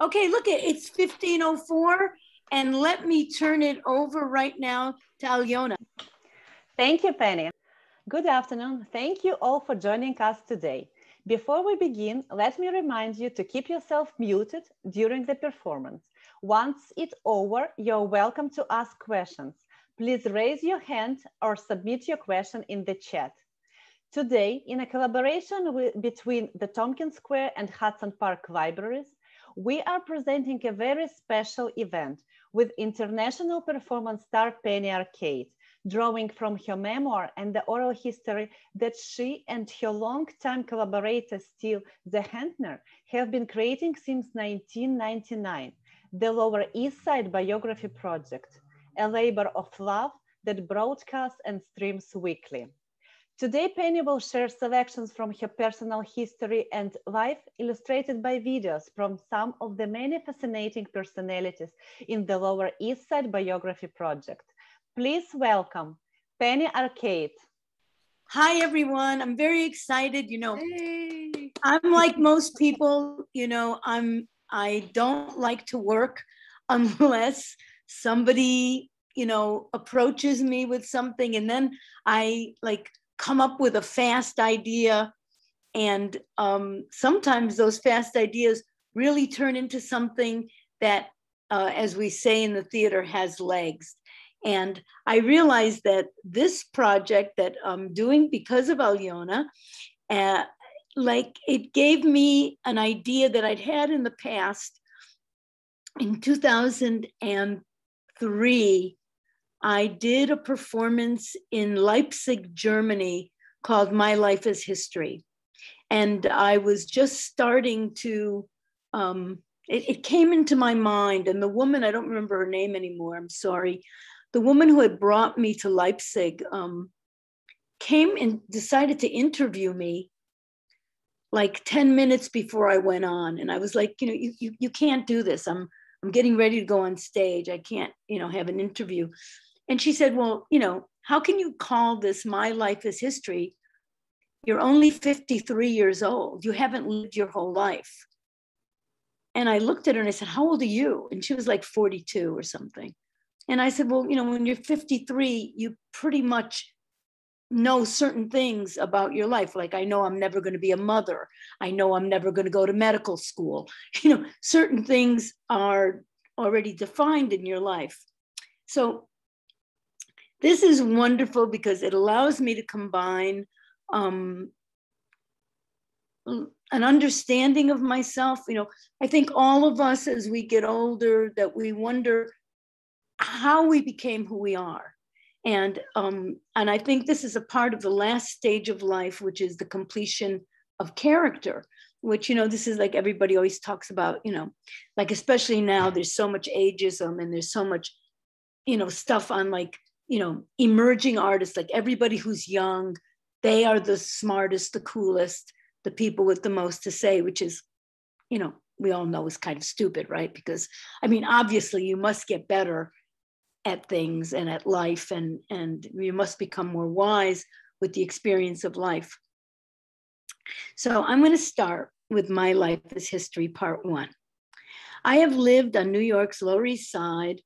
Okay, look, it's 15:04, and let me turn it over right now to Alyona. Thank you, Penny. Good afternoon. Thank you all for joining us today. Before we begin, let me remind you to keep yourself muted during the performance. Once it's over, you're welcome to ask questions. Please raise your hand or submit your question in the chat. Today, in a collaboration between the Tompkins Square and Hudson Park Libraries, we are presenting a very special event with international performance star Penny Arcade, drawing from her memoir and the oral history that she and her longtime collaborator Steve Zehentner have been creating since 1999, the Lower East Side Biography Project, a labor of love that broadcasts and streams weekly. Today, Penny will share selections from her personal history and life, illustrated by videos from some of the many fascinating personalities in the Lower East Side Biography Project. Please welcome Penny Arcade. Hi, everyone. I'm very excited. You know, hey. I'm like most people, you know, I don't like to work unless somebody, you know, approaches me with something, and then I like come up with a fast idea. And sometimes those fast ideas really turn into something that, as we say in the theater, has legs. And I realized that this project that I'm doing because of Alyona, like it gave me an idea that I'd had in the past. In 2003, I did a performance in Leipzig, Germany, called My Life is History. And I was just starting to, it came into my mind, and the woman, I don't remember her name anymore, I'm sorry. The woman who had brought me to Leipzig came and decided to interview me like 10 minutes before I went on. And I was like, you know, you can't do this. I'm getting ready to go on stage. I can't, you know, have an interview. And she said, well, you know, how can you call this My Life is History? You're only 53 years old. You haven't lived your whole life. And I looked at her and I said, how old are you? And she was like 42 or something. And I said, well, you know, when you're 53, you pretty much know certain things about your life. Like, I know I'm never going to be a mother. I know I'm never going to go to medical school. You know, certain things are already defined in your life. So this is wonderful because it allows me to combine an understanding of myself. You know, I think all of us, as we get older, that we wonder how we became who we are. And I think this is a part of the last stage of life, which is the completion of character, which, you know, this is like everybody always talks about, you know, like, especially now there's so much ageism and there's so much, you know, stuff on like, you know, emerging artists, like everybody who's young, they are the smartest, the coolest, the people with the most to say, which is, you know, we all know is kind of stupid, right? Because, I mean, obviously you must get better at things and at life, and you must become more wise with the experience of life. So I'm going to start with My Life is History, Part 1. I have lived on New York's Lower East Side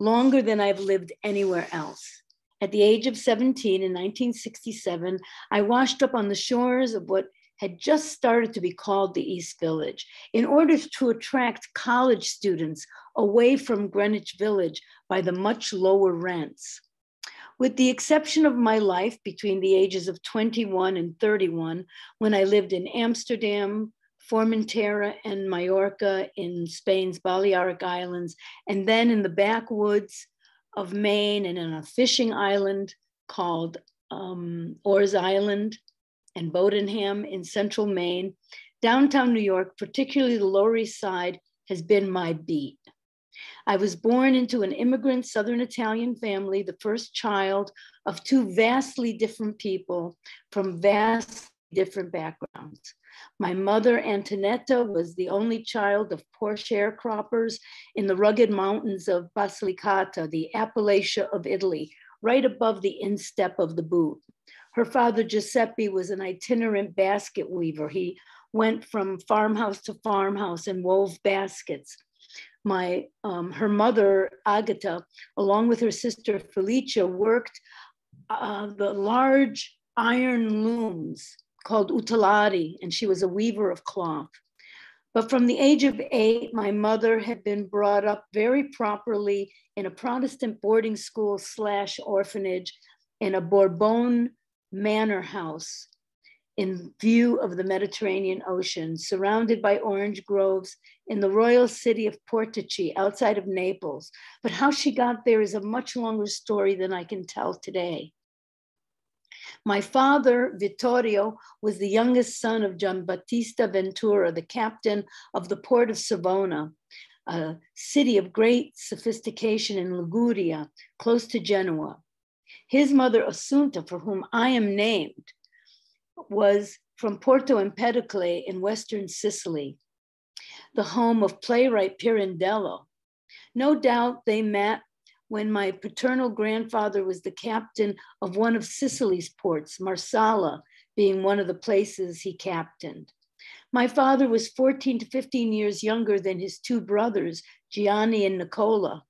longer than I've lived anywhere else. At the age of 17 in 1967, I washed up on the shores of what had just started to be called the East Village. In order to attract college students away from Greenwich Village by the much lower rents. With the exception of my life between the ages of 21 and 31, when I lived in Amsterdam, Formentera, and Mallorca in Spain's Balearic Islands, and then in the backwoods of Maine and on a fishing island called Orr's Island, and Bodenham in central Maine, downtown New York, particularly the Lower East Side, has been my beat. I was born into an immigrant Southern Italian family, the first child of two vastly different people from vastly different backgrounds. My mother, Antonetta, was the only child of poor sharecroppers in the rugged mountains of Basilicata, the Appalachia of Italy, right above the instep of the boot. Her father, Giuseppe, was an itinerant basket weaver. He went from farmhouse to farmhouse and wove baskets. Her mother, Agata, along with her sister, Felicia, worked the large iron looms called Utilari, and she was a weaver of cloth. But from the age of 8, my mother had been brought up very properly in a Protestant boarding school / orphanage in a Bourbon manor house in view of the Mediterranean Ocean, surrounded by orange groves in the royal city of Portici, outside of Naples. But how she got there is a much longer story than I can tell today. My father, Vittorio, was the youngest son of Giambattista Ventura, the captain of the port of Savona, a city of great sophistication in Liguria, close to Genoa. His mother, Assunta, for whom I am named, was from Porto Empedocle in Western Sicily, the home of playwright Pirandello. No doubt they met when my paternal grandfather was the captain of one of Sicily's ports, Marsala being one of the places he captained. My father was 14 to 15 years younger than his two brothers, Gianni and Nicola,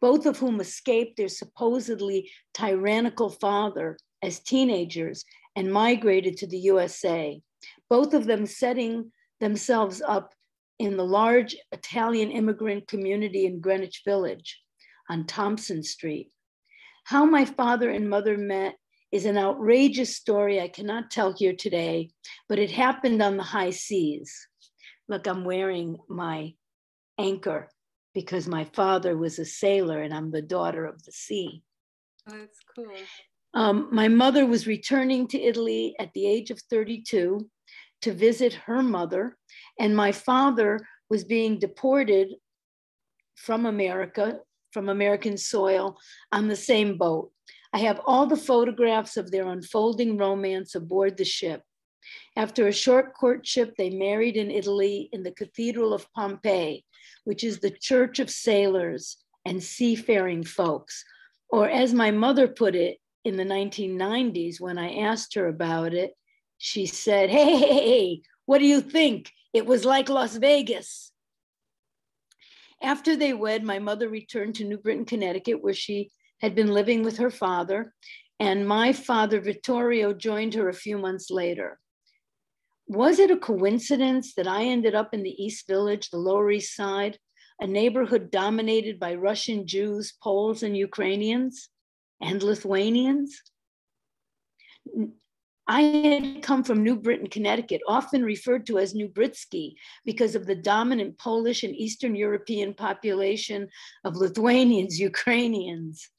both of whom escaped their supposedly tyrannical father as teenagers and migrated to the USA, both of them setting themselves up in the large Italian immigrant community in Greenwich Village on Thompson Street. How my father and mother met is an outrageous story I cannot tell here today, but it happened on the high seas. Look, I'm wearing my anchor because my father was a sailor and I'm the daughter of the sea. Oh, that's cool. My mother was returning to Italy at the age of 32 to visit her mother, and my father was being deported from America, from American soil, on the same boat. I have all the photographs of their unfolding romance aboard the ship. After a short courtship, they married in Italy in the Cathedral of Pompeii, which is the church of sailors and seafaring folks, or as my mother put it in the 1990s when I asked her about it, she said, hey, what do you think? It was like Las Vegas. After they wed, my mother returned to New Britain, Connecticut, where she had been living with her father, and my father, Vittorio, joined her a few months later. Was it a coincidence that I ended up in the East Village, the Lower East Side, a neighborhood dominated by Russian Jews, Poles, and Ukrainians, and Lithuanians? I had come from New Britain, Connecticut, often referred to as New Britsky, because of the dominant Polish and Eastern European population of Lithuanians, Ukrainians,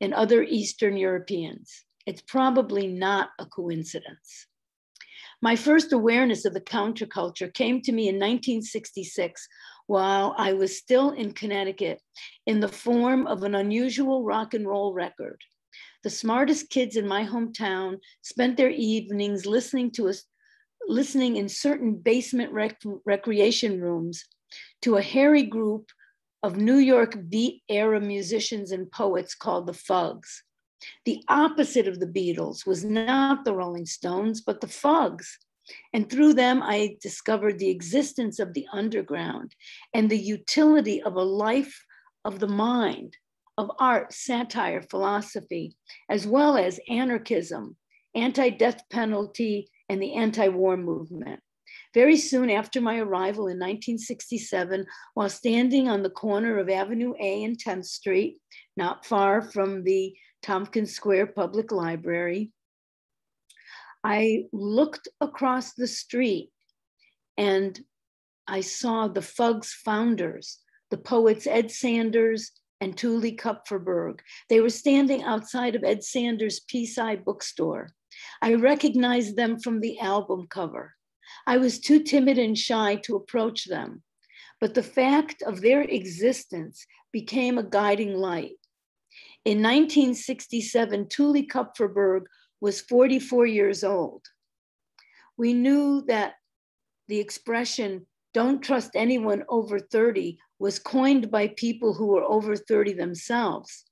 and other Eastern Europeans. It's probably not a coincidence. My first awareness of the counterculture came to me in 1966, while I was still in Connecticut, in the form of an unusual rock and roll record. The smartest kids in my hometown spent their evenings listening in certain basement recreation rooms to a hairy group of New York beat era musicians and poets called the Fugs. The opposite of the Beatles was not the Rolling Stones, but the Fugs. And through them, I discovered the existence of the underground and the utility of a life of the mind, of art, satire, philosophy, as well as anarchism, anti-death penalty, and the anti-war movement. Very soon after my arrival in 1967, while standing on the corner of Avenue A and 10th Street, not far from the Tompkins Square Public Library, I looked across the street and I saw the Fugs founders, the poets Ed Sanders and Tuli Kupferberg. They were standing outside of Ed Sanders' Peace Eye bookstore. I recognized them from the album cover. I was too timid and shy to approach them, but the fact of their existence became a guiding light. In 1967, Tuli Kupferberg was 44 years old. We knew that the expression, "Don't trust anyone over 30," was coined by people who were over 30 themselves.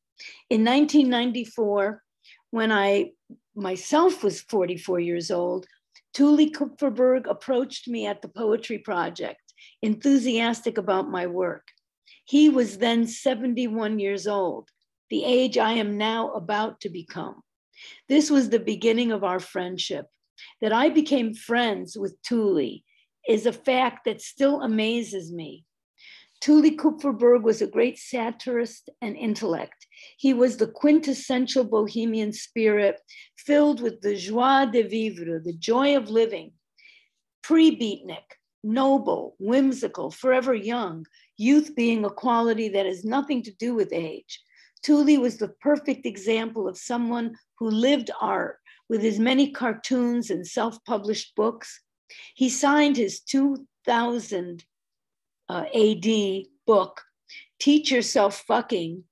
In 1994, when I myself was 44 years old, Tuli Kupferberg approached me at the Poetry Project, enthusiastic about my work. He was then 71 years old, the age I am now about to become. This was the beginning of our friendship. That I became friends with Tuli is a fact that still amazes me. Tuli Kupferberg was a great satirist and intellect. He was the quintessential bohemian spirit, filled with the joie de vivre, the joy of living, pre-beatnik, noble, whimsical, forever young, youth being a quality that has nothing to do with age. Tuli was the perfect example of someone who lived art with his many cartoons and self-published books. He signed his 2000 AD book, Teach Yourself Fucking,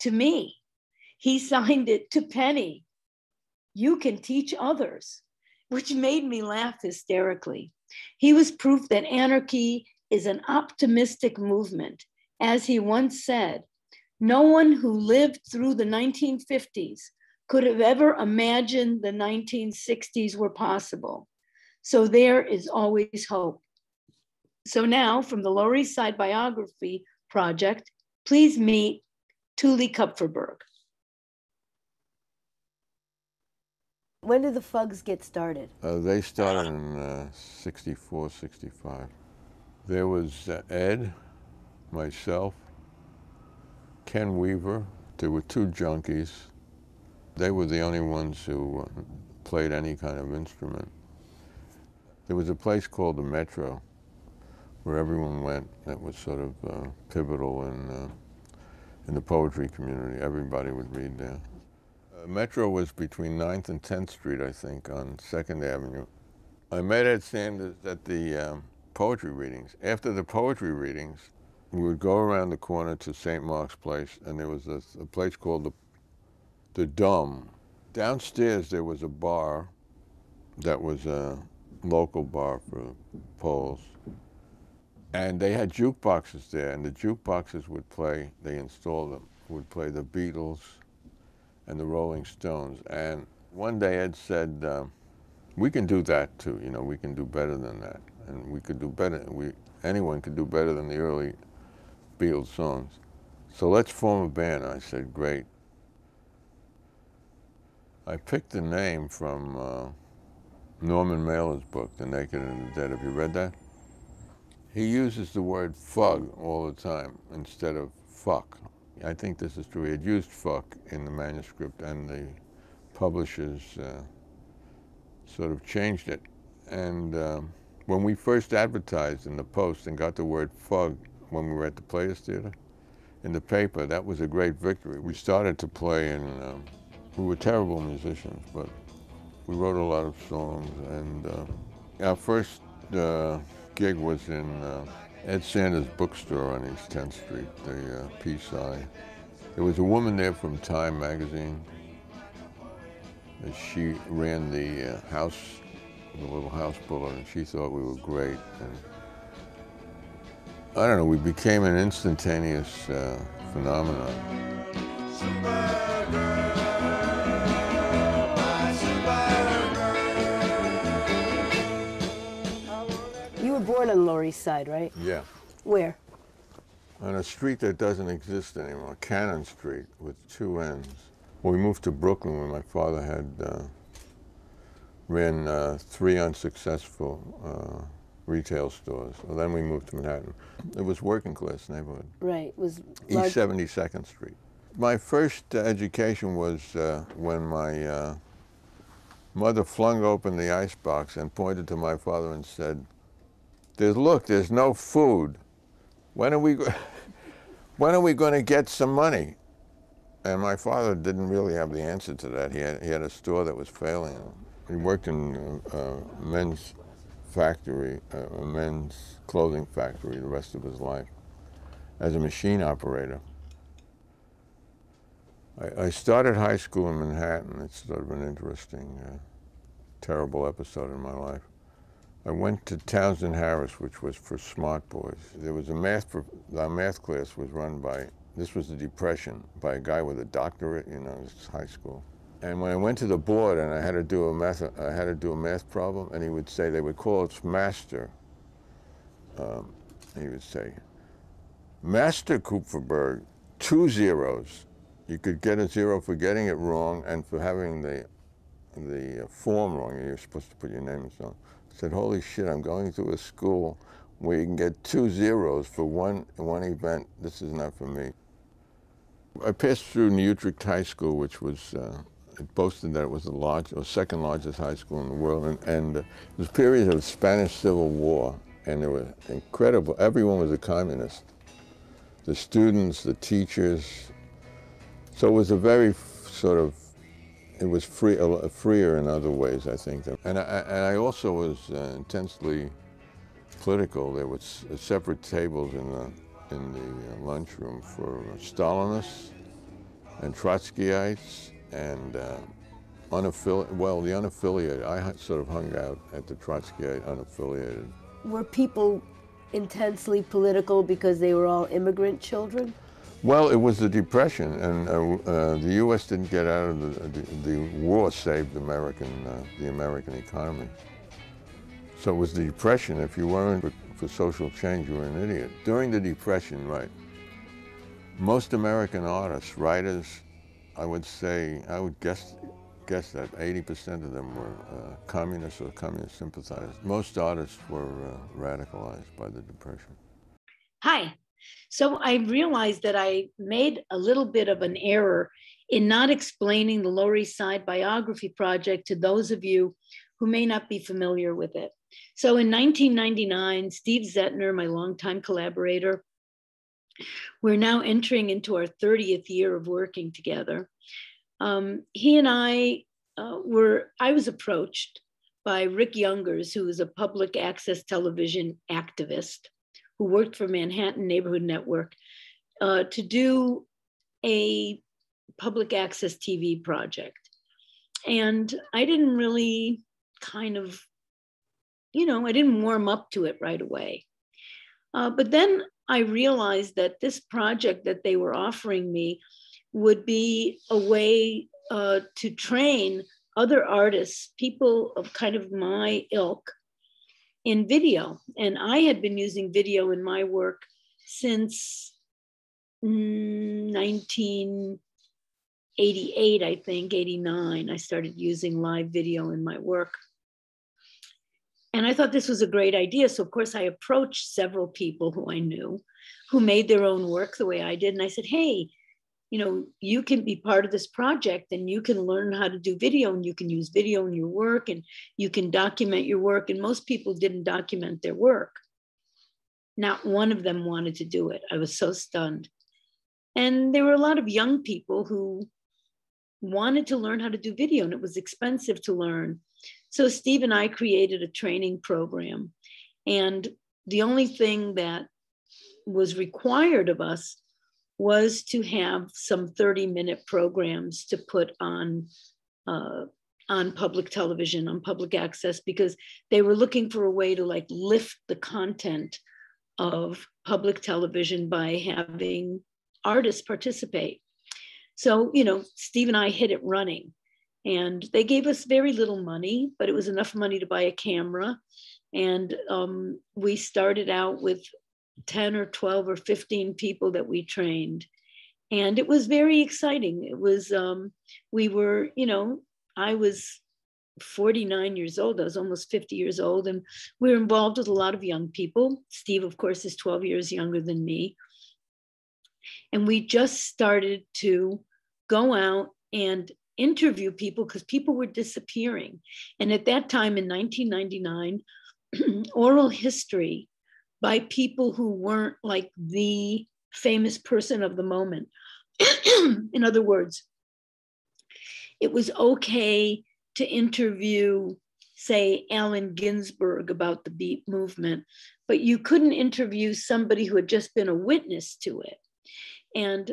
to me. He signed it to Penny. You can teach others, which made me laugh hysterically. He was proof that anarchy is an optimistic movement. As he once said, no one who lived through the 1950s could have ever imagined the 1960s were possible. So there is always hope. So now, from the Lower East Side Biography Project, please meet Tuli Kupferberg. When did the Fugs get started? They started in 64, 65. There was Ed, myself, Ken Weaver. There were two junkies. They were the only ones who played any kind of instrument. There was a place called the Metro where everyone went that was sort of pivotal in the poetry community. Everybody would read there. Metro was between 9th and 10th Street, I think, on 2nd Avenue. I met Ed Sanders at the poetry readings. After the poetry readings, we would go around the corner to St. Mark's Place, and there was a place called the Dome. Downstairs, there was a bar that was a local bar for Poles, and they had jukeboxes there, and the jukeboxes would play, they installed them, would play the Beatles and the Rolling Stones. And one day Ed said, we can do that too, you know, we can do better than that. And we could do better, anyone could do better than the early Beatles songs. So let's form a band. I said, great. I picked the name from Norman Mailer's book, The Naked and the Dead. Have you read that? He uses the word fug all the time instead of fuck. I think this is true. He had used fuck in the manuscript, and the publishers sort of changed it. And when we first advertised in the Post and got the word fug when we were at the Players Theater in the paper, that was a great victory. We started to play, and we were terrible musicians, but we wrote a lot of songs. And our first gig was in Ed Sanders' bookstore on East 10th Street, the Peace Eye. There was a woman there from Time magazine. And she ran the house, the little house bulletin, and she thought we were great. And I don't know, we became an instantaneous phenomenon. Superman. Born on Lower East Side, right? Yeah. Where? On a street that doesn't exist anymore, Cannon Street, with two ends. Well, we moved to Brooklyn when my father had ran three unsuccessful retail stores. Well, then we moved to Manhattan. It was working-class neighborhood. Right. It was East 72nd Street. My first education was when my mother flung open the icebox and pointed to my father and said, There's no food. When are we going to get some money? And my father didn't really have the answer to that. He had a store that was failing. He worked in a men's factory, a men's clothing factory, the rest of his life as a machine operator. I started high school in Manhattan. It's sort of an interesting, terrible episode in my life. I went to Townsend Harris, which was for smart boys. There was a our math class was run by, this was the Depression, by a guy with a doctorate, you know, it was high school. And when I went to the board and I had to do a math, problem, and he would say, they would call it Master. He would say, Master Kupferberg, 2 zeros. You could get a zero for getting it wrong and for having the form wrong. You're supposed to put your name and so on. I said, holy shit, I'm going to a school where you can get 2 zeros for one event. This is not for me. I passed through New Utrecht High School, which was, it boasted that it was the second largest high school in the world. And it was a period of the Spanish Civil War. And there were incredible, everyone was a communist. The students, the teachers. So it was a very sort of, it was free, freer in other ways, I think. And I also was intensely political. There was separate tables in the lunchroom for Stalinists and Trotskyites and the unaffiliated. I sort of hung out at the Trotskyite unaffiliated. Were people intensely political because they were all immigrant children? Well, it was the Depression, and the U.S. didn't get out of the war saved the American economy. So it was the Depression. If you weren't for social change, you were an idiot. During the Depression, right, most American artists, writers, I would guess that 80% of them were communists or communist sympathizers. Most artists were radicalized by the Depression. Hi. So I realized that I made a little bit of an error in not explaining the Lower East Side Biography Project to those of you who may not be familiar with it. So in 1999, Steve Zehentner, my longtime collaborator, we're now entering into our 30th year of working together. He and I I was approached by Rick Youngers, who is a public access television activist who worked for Manhattan Neighborhood Network, to do a public access TV project. And I didn't really kind of, you know, I didn't warm up to it right away. But then I realized that this project that they were offering me would be a way to train other artists, people of kind of my ilk, in video. And I had been using video in my work since 1988, I think, 89. I started using live video in my work. And I thought this was a great idea. So of course I approached several people who I knew who made their own work the way I did. And I said, hey, you know, you can be part of this project and you can learn how to do video and you can use video in your work and you can document your work. And most people didn't document their work. Not one of them wanted to do it. I was so stunned. And there were a lot of young people who wanted to learn how to do video, and it was expensive to learn. So Steve and I created a training program. And the only thing that was required of us was to have some 30-minute programs to put on public television, on public access, because they were looking for a way to like lift the content of public television by having artists participate. So, you know, Steve and I hit it running, and they gave us very little money, but it was enough money to buy a camera. And we started out with 10 or 12 or 15 people that we trained. And it was very exciting. It was, we were, you know, I was 49 years old. I was almost 50 years old. And we were involved with a lot of young people. Steve, of course, is 12 years younger than me. And we just started to go out and interview people because people were disappearing. And at that time in 1999, oral history by people who weren't like the famous person of the moment. In other words, it was okay to interview, say, Allen Ginsberg about the Beat movement, but you couldn't interview somebody who had just been a witness to it. And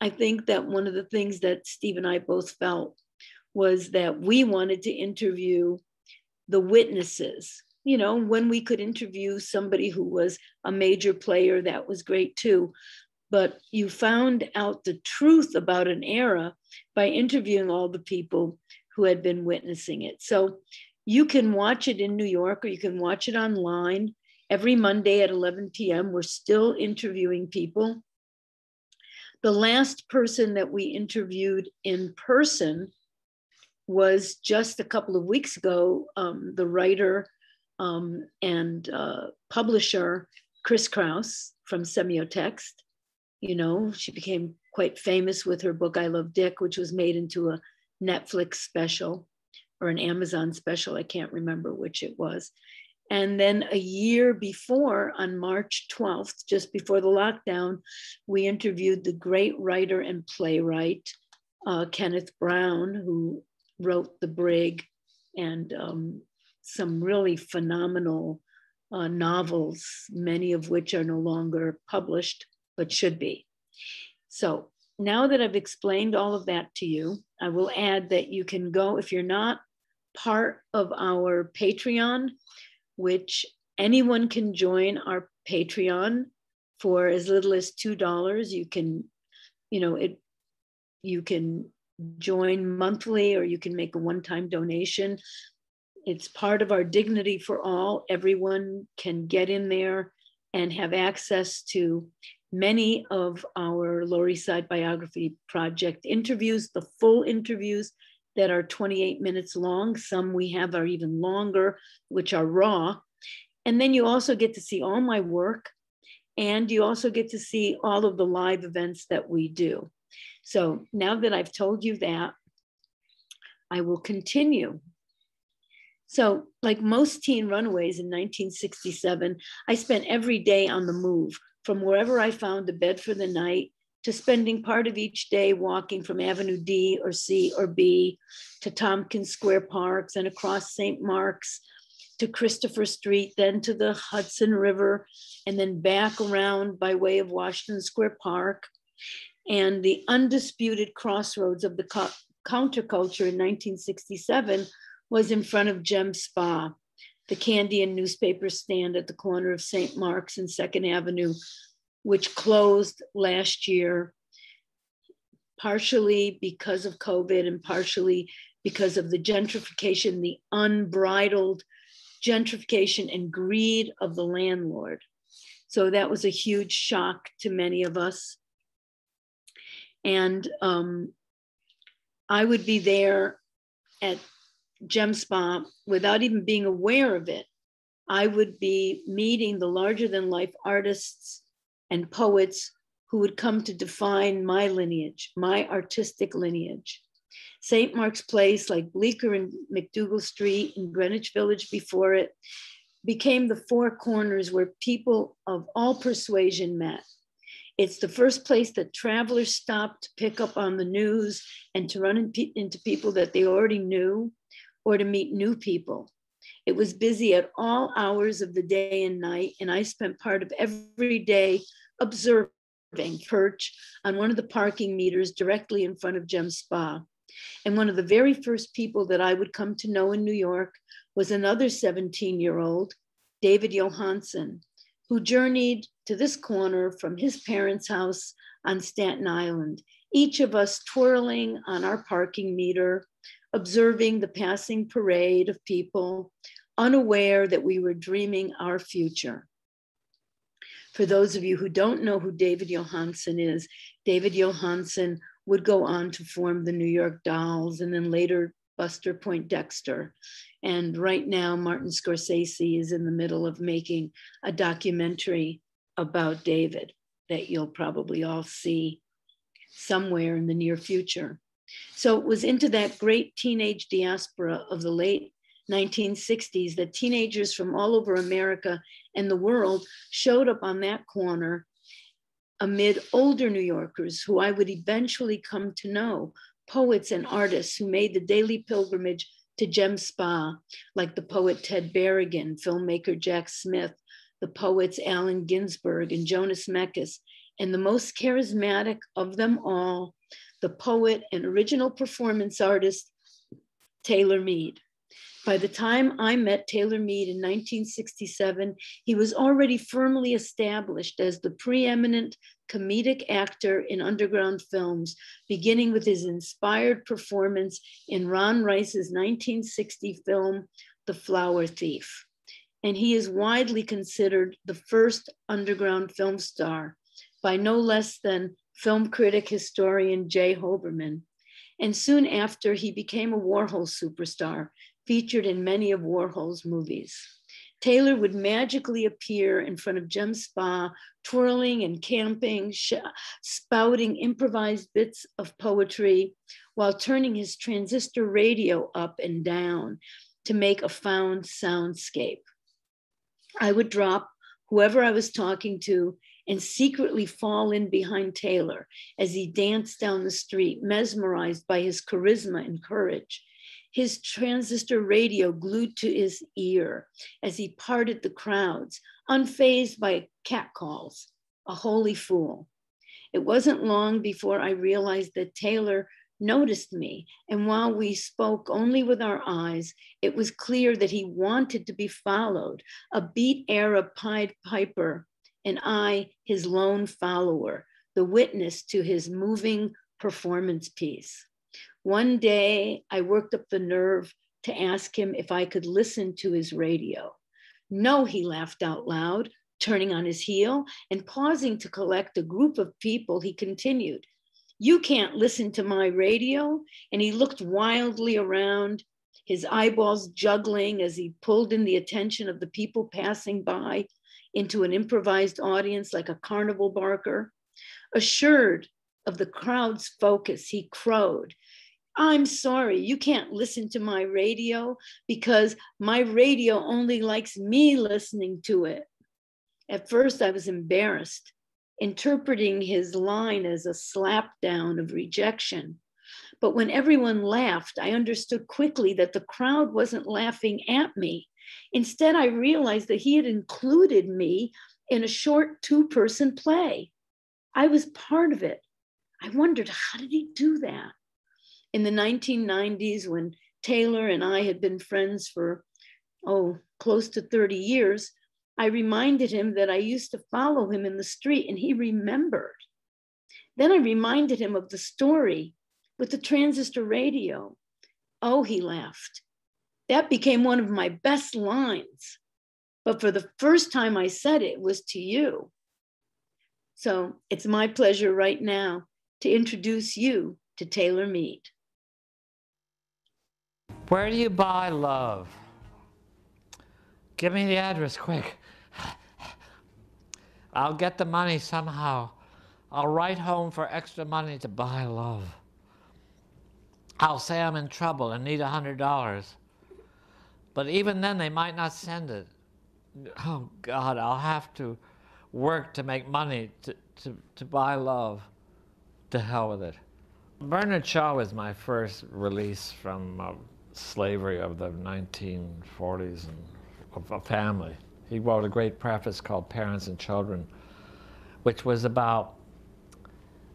I think that one of the things that Steve and I both felt was that we wanted to interview the witnesses. You know, when we could interview somebody who was a major player, that was great too. but you found out the truth about an era by interviewing all the people who had been witnessing it. So you can watch it in New York or you can watch it online. Every Monday at 11 p.m., we're still interviewing people. The last person that we interviewed in person was just a couple of weeks ago, the writer and publisher, Chris Kraus from Semiotext. You know, she became quite famous with her book, I Love Dick, which was made into a Netflix special or an Amazon special. I can't remember which it was. And then a year before, on March 12th, just before the lockdown, we interviewed the great writer and playwright, Kenneth Brown, who wrote The Brig and some really phenomenal novels, many of which are no longer published, but should be. So now that I've explained all of that to you, I will add that you can go, if you're not part of our Patreon, which anyone can join our Patreon for as little as $2. You can, you know, you can join monthly or you can make a one-time donation. It's part of our Dignity for All. Everyone can get in there and have access to many of our Lower East Side Biography Project interviews, the full interviews that are 28 minutes long. Some we have are even longer, which are raw. And then you also get to see all my work, and you also get to see all of the live events that we do. So now that I've told you that, I will continue. So like most teen runaways in 1967, I spent every day on the move, from wherever I found a bed for the night to spending part of each day walking from Avenue D or C or B to Tompkins Square Parks and across St. Mark's to Christopher Street, then to the Hudson River, and then back around by way of Washington Square Park. And the undisputed crossroads of the counterculture in 1967 was in front of Gem Spa, the candy and newspaper stand at the corner of St. Mark's and 2nd Avenue, which closed last year, partially because of COVID and partially because of the gentrification, the unbridled gentrification and greed of the landlord. So that was a huge shock to many of us. And I would be there at Gem Spa without even being aware of it. I would be meeting the larger than life artists and poets who would come to define my lineage, my artistic lineage. St. Mark's Place, like Bleecker and McDougal Street and Greenwich Village before it, became the four corners where people of all persuasion met. It's the first place that travelers stopped to pick up on the news and to run into people that they already knew or to meet new people. It was busy at all hours of the day and night, and I spent part of every day observing, perched on one of the parking meters directly in front of Gem Spa. And one of the very first people that I would come to know in New York was another 17-year-old, David Johansen, who journeyed to this corner from his parents' house on Staten Island, each of us twirling on our parking meter, observing the passing parade of people, unaware that we were dreaming our future. For those of you who don't know who David Johansen is, David Johansen would go on to form the New York Dolls and then later Buster Poindexter. And right now, Martin Scorsese is in the middle of making a documentary about David that you'll probably all see somewhere in the near future. So it was into that great teenage diaspora of the late 1960s that teenagers from all over America and the world showed up on that corner amid older New Yorkers who I would eventually come to know, poets and artists who made the daily pilgrimage to Gem Spa, like the poet Ted Berrigan, filmmaker Jack Smith, the poets Allen Ginsberg and Jonas Mekas, and the most charismatic of them all, the poet and original performance artist, Taylor Mead. By the time I met Taylor Mead in 1967, he was already firmly established as the preeminent comedic actor in underground films, beginning with his inspired performance in Ron Rice's 1960 film, The Flower Thief. And he is widely considered the first underground film star by no less than film critic historian Jay Hoberman. And soon after, he became a Warhol superstar, featured in many of Warhol's movies. Taylor would magically appear in front of Gem Spa, twirling and camping, spouting improvised bits of poetry while turning his transistor radio up and down to make a found soundscape. I would drop whoever I was talking to and secretly fall in behind Taylor as he danced down the street, mesmerized by his charisma and courage. His transistor radio glued to his ear as he parted the crowds, unfazed by catcalls, a holy fool. It wasn't long before I realized that Taylor noticed me, and while we spoke only with our eyes, it was clear that he wanted to be followed, a beat era Pied Piper, and I, his lone follower, the witness to his moving performance piece. One day, I worked up the nerve to ask him if I could listen to his radio. No, he laughed out loud, turning on his heel and pausing to collect a group of people. He continued, "You can't listen to my radio." And he looked wildly around, his eyeballs juggling as he pulled in the attention of the people passing by into an improvised audience like a carnival barker. Assured of the crowd's focus, he crowed, "I'm sorry, you can't listen to my radio because my radio only likes me listening to it." At first, I was embarrassed, interpreting his line as a slapdown of rejection. But when everyone laughed, I understood quickly that the crowd wasn't laughing at me. Instead, I realized that he had included me in a short two-person play. I was part of it. I wondered, how did he do that? In the 1990s, when Taylor and I had been friends for, close to 30 years, I reminded him that I used to follow him in the street, and he remembered. Then I reminded him of the story with the transistor radio. "Oh," he laughed, "that became one of my best lines. But for the first time I said it was to you." So it's my pleasure right now to introduce you to Taylor Mead. Where do you buy love? Give me the address quick. I'll get the money somehow. I'll write home for extra money to buy love. I'll say I'm in trouble and need $100. But even then they might not send it. Oh God, I'll have to work to make money to buy love. To hell with it. Bernard Shaw was my first release from slavery of the 1940s and of a family. He wrote a great preface called Parents and Children, which was about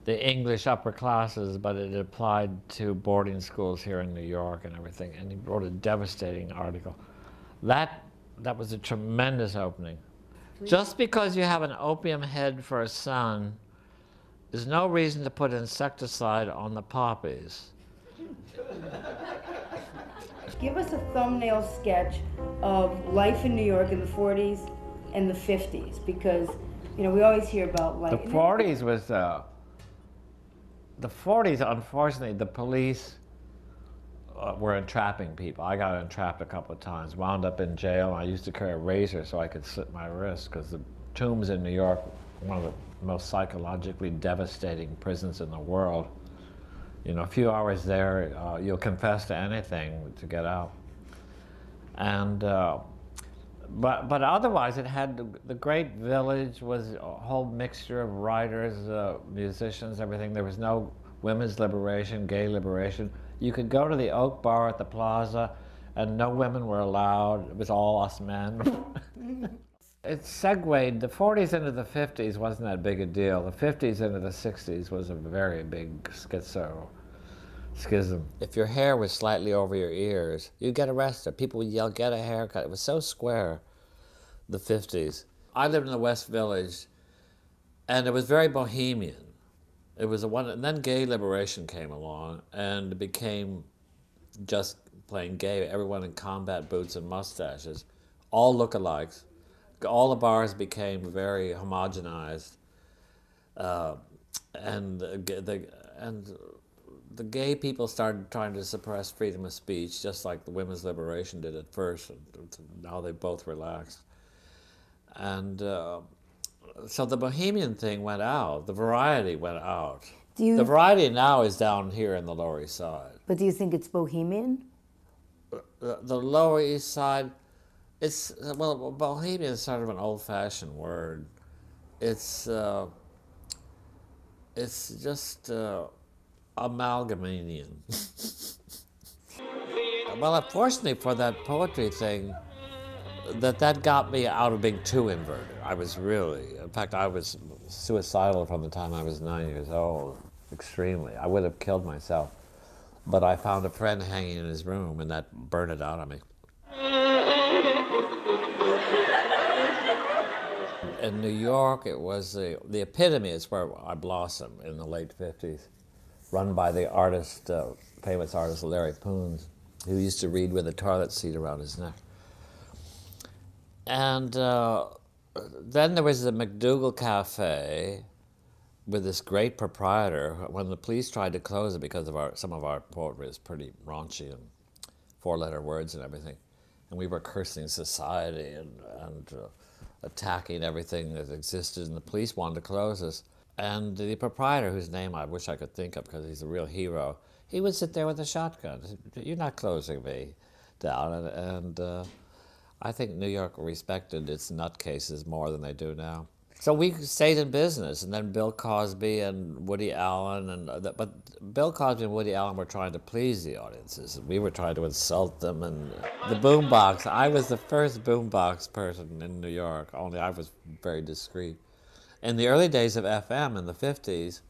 the English upper classes, but it applied to boarding schools here in New York and everything, and he wrote a devastating article. That was a tremendous opening. Just because you have an opium head for a son, there's no reason to put insecticide on the poppies. Give us a thumbnail sketch of life in New York in the 40s and the 50s, because, you know, we always hear about life. The 40s was, unfortunately, the police were entrapping people. I got entrapped a couple of times, wound up in jail. I used to carry a razor so I could slit my wrist, because the tombs in New York, one of the most psychologically devastating prisons in the world. You know, a few hours there, you'll confess to anything to get out. And, but otherwise it had, the great village was a whole mixture of writers, musicians, everything. There was no women's liberation, gay liberation. You could go to the Oak Bar at the plaza and no women were allowed. It was all us men. It segued, the 40s into the 50s wasn't that big a deal. The 50s into the 60s was a very big schizo Schism. If your hair was slightly over your ears, you'd get arrested. People would yell, "Get a haircut." It was so square, the 50s. I lived in the West Village, and it was very bohemian. It was a one, and then gay liberation came along, and it became just playing gay, everyone in combat boots and mustaches, all lookalikes. All the bars became very homogenized, and the gay people started trying to suppress freedom of speech, just like the women's liberation did at first, and now they both relaxed. And so the bohemian thing went out, the variety went out. The variety now is down here in the Lower East Side. But do you think it's bohemian? The Lower East Side, it's, well, bohemian is sort of an old-fashioned word. It's just amalgamanian. Well, unfortunately for that poetry thing, that got me out of being too inverted. I was really, in fact, I was suicidal from the time I was 9 years old, extremely. I would have killed myself, but I found a friend hanging in his room, and that burned it out of me. In New York, it was the epitome is where I blossomed in the late 50s, run by the artist, famous artist Larry Poons, who used to read with a toilet seat around his neck. And then there was the McDougal Cafe with this great proprietor. When the police tried to close it because of some of our poetry is pretty raunchy and four-letter words and everything, and we were cursing society and attacking everything that existed, and the police wanted to close us. And the proprietor, whose name I wish I could think of because he's a real hero, he would sit there with a shotgun. "You're not closing me down." And I think New York respected its nutcases more than they do now. So we stayed in business, and then Bill Cosby and Woody Allen, but Bill Cosby and Woody Allen were trying to please the audiences, and we were trying to insult them. And the boombox, I was the first boombox person in New York, only I was very discreet. In the early days of FM in the 50s,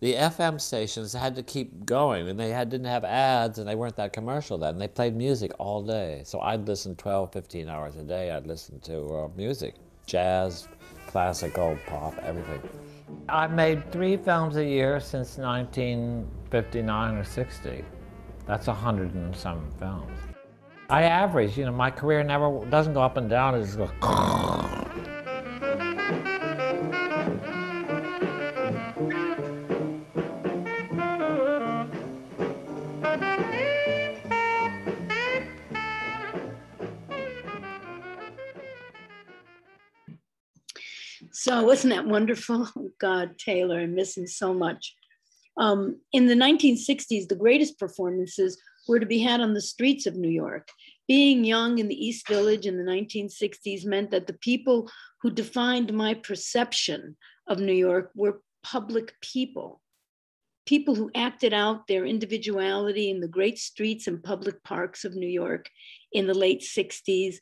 the FM stations had to keep going, and they didn't have ads, and they weren't that commercial then. They played music all day. So I'd listen 12, 15 hours a day. I'd listen to music, jazz, classical, pop, everything. I made 3 films a year since 1959 or 60. That's 100 and some films. I average, you know, my career doesn't go up and down, it just goes. So wasn't that wonderful? God, Taylor, I miss him so much. In the 1960s, the greatest performances were to be had on the streets of New York. Being young in the East Village in the 1960s meant that the people who defined my perception of New York were public people, people who acted out their individuality in the great streets and public parks of New York in the late 60s,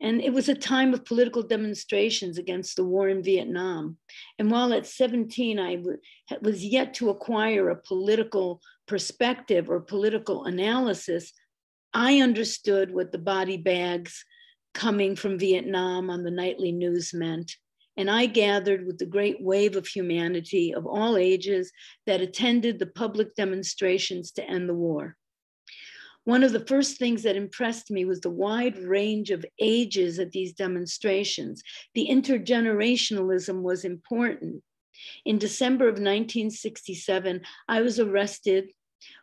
and it was a time of political demonstrations against the war in Vietnam. And while at 17, I was yet to acquire a political perspective or political analysis, I understood what the body bags coming from Vietnam on the nightly news meant. And I gathered with the great wave of humanity of all ages that attended the public demonstrations to end the war. One of the first things that impressed me was the wide range of ages at these demonstrations. The intergenerationalism was important. In December of 1967, I was arrested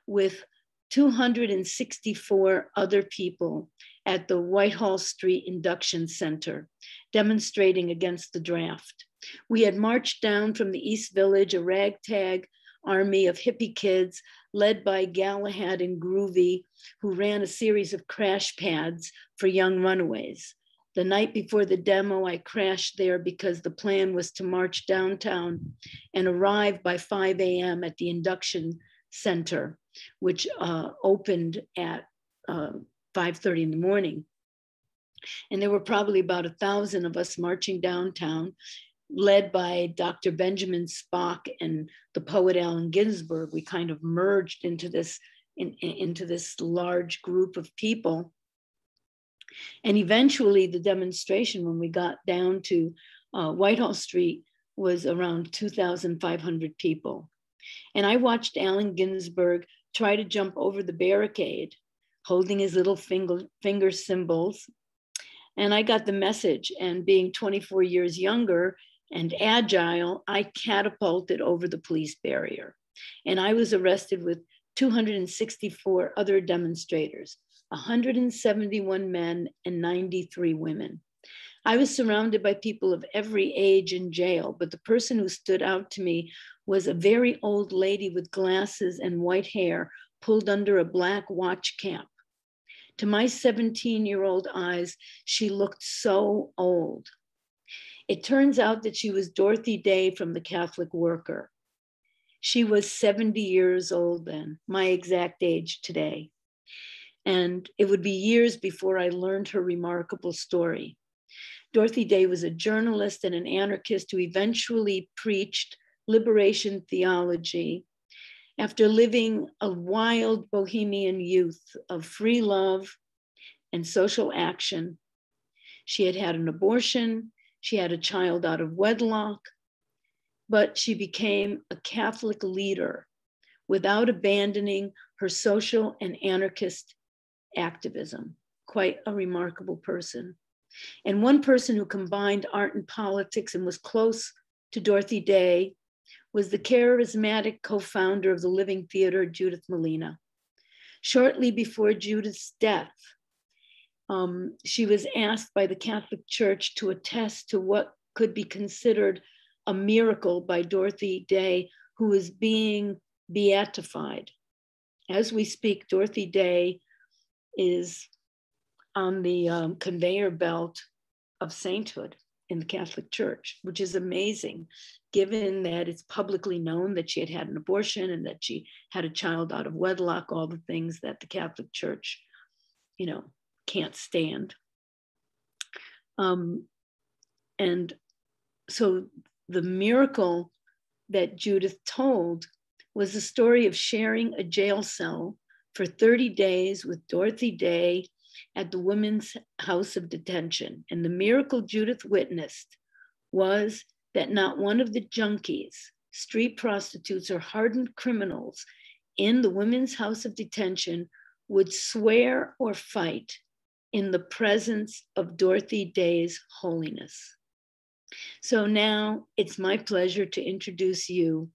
with 264 other people at the Whitehall Street Induction Center, demonstrating against the draft. We had marched down from the East Village, a ragtag army of hippie kids led by Galahad and Groovy, who ran a series of crash pads for young runaways. The night before the demo, I crashed there because the plan was to march downtown and arrive by 5 a.m. at the induction center, which opened at 5:30 in the morning. And there were probably about 1,000 of us marching downtown. led by Dr. Benjamin Spock and the poet Allen Ginsberg, we kind of merged into this large group of people. And eventually the demonstration, when we got down to Whitehall Street, was around 2,500 people. And I watched Allen Ginsberg try to jump over the barricade, holding his little finger symbols. And I got the message, and being 24 years younger and agile, I catapulted over the police barrier. And I was arrested with 264 other demonstrators, 171 men and 93 women. I was surrounded by people of every age in jail, but the person who stood out to me was a very old lady with glasses and white hair pulled under a black watch cap. To my 17-year-old eyes, she looked so old. It turns out that she was Dorothy Day from The Catholic Worker. She was 70 years old then, my exact age today. And it would be years before I learned her remarkable story. Dorothy Day was a journalist and an anarchist who eventually preached liberation theology. After living a wild bohemian youth of free love and social action, she had had an abortion, she had a child out of wedlock, but she became a Catholic leader without abandoning her social and anarchist activism. Quite a remarkable person. And one person who combined art and politics and was close to Dorothy Day was the charismatic co-founder of the Living Theater, Judith Molina. Shortly before Judith's death, she was asked by the Catholic Church to attest to what could be considered a miracle by Dorothy Day, who is being beatified. As we speak, Dorothy Day is on the conveyor belt of sainthood in the Catholic Church, which is amazing, given that it's publicly known that she had had an abortion and that she had a child out of wedlock, all the things that the Catholic Church, you know, can't stand. And so the miracle that Judith told was the story of sharing a jail cell for 30 days with Dorothy Day at the Women's House of Detention. And the miracle Judith witnessed was that not one of the junkies, street prostitutes, or hardened criminals in the Women's House of Detention would swear or fight in the presence of Dorothy Day's holiness. So now it's my pleasure to introduce you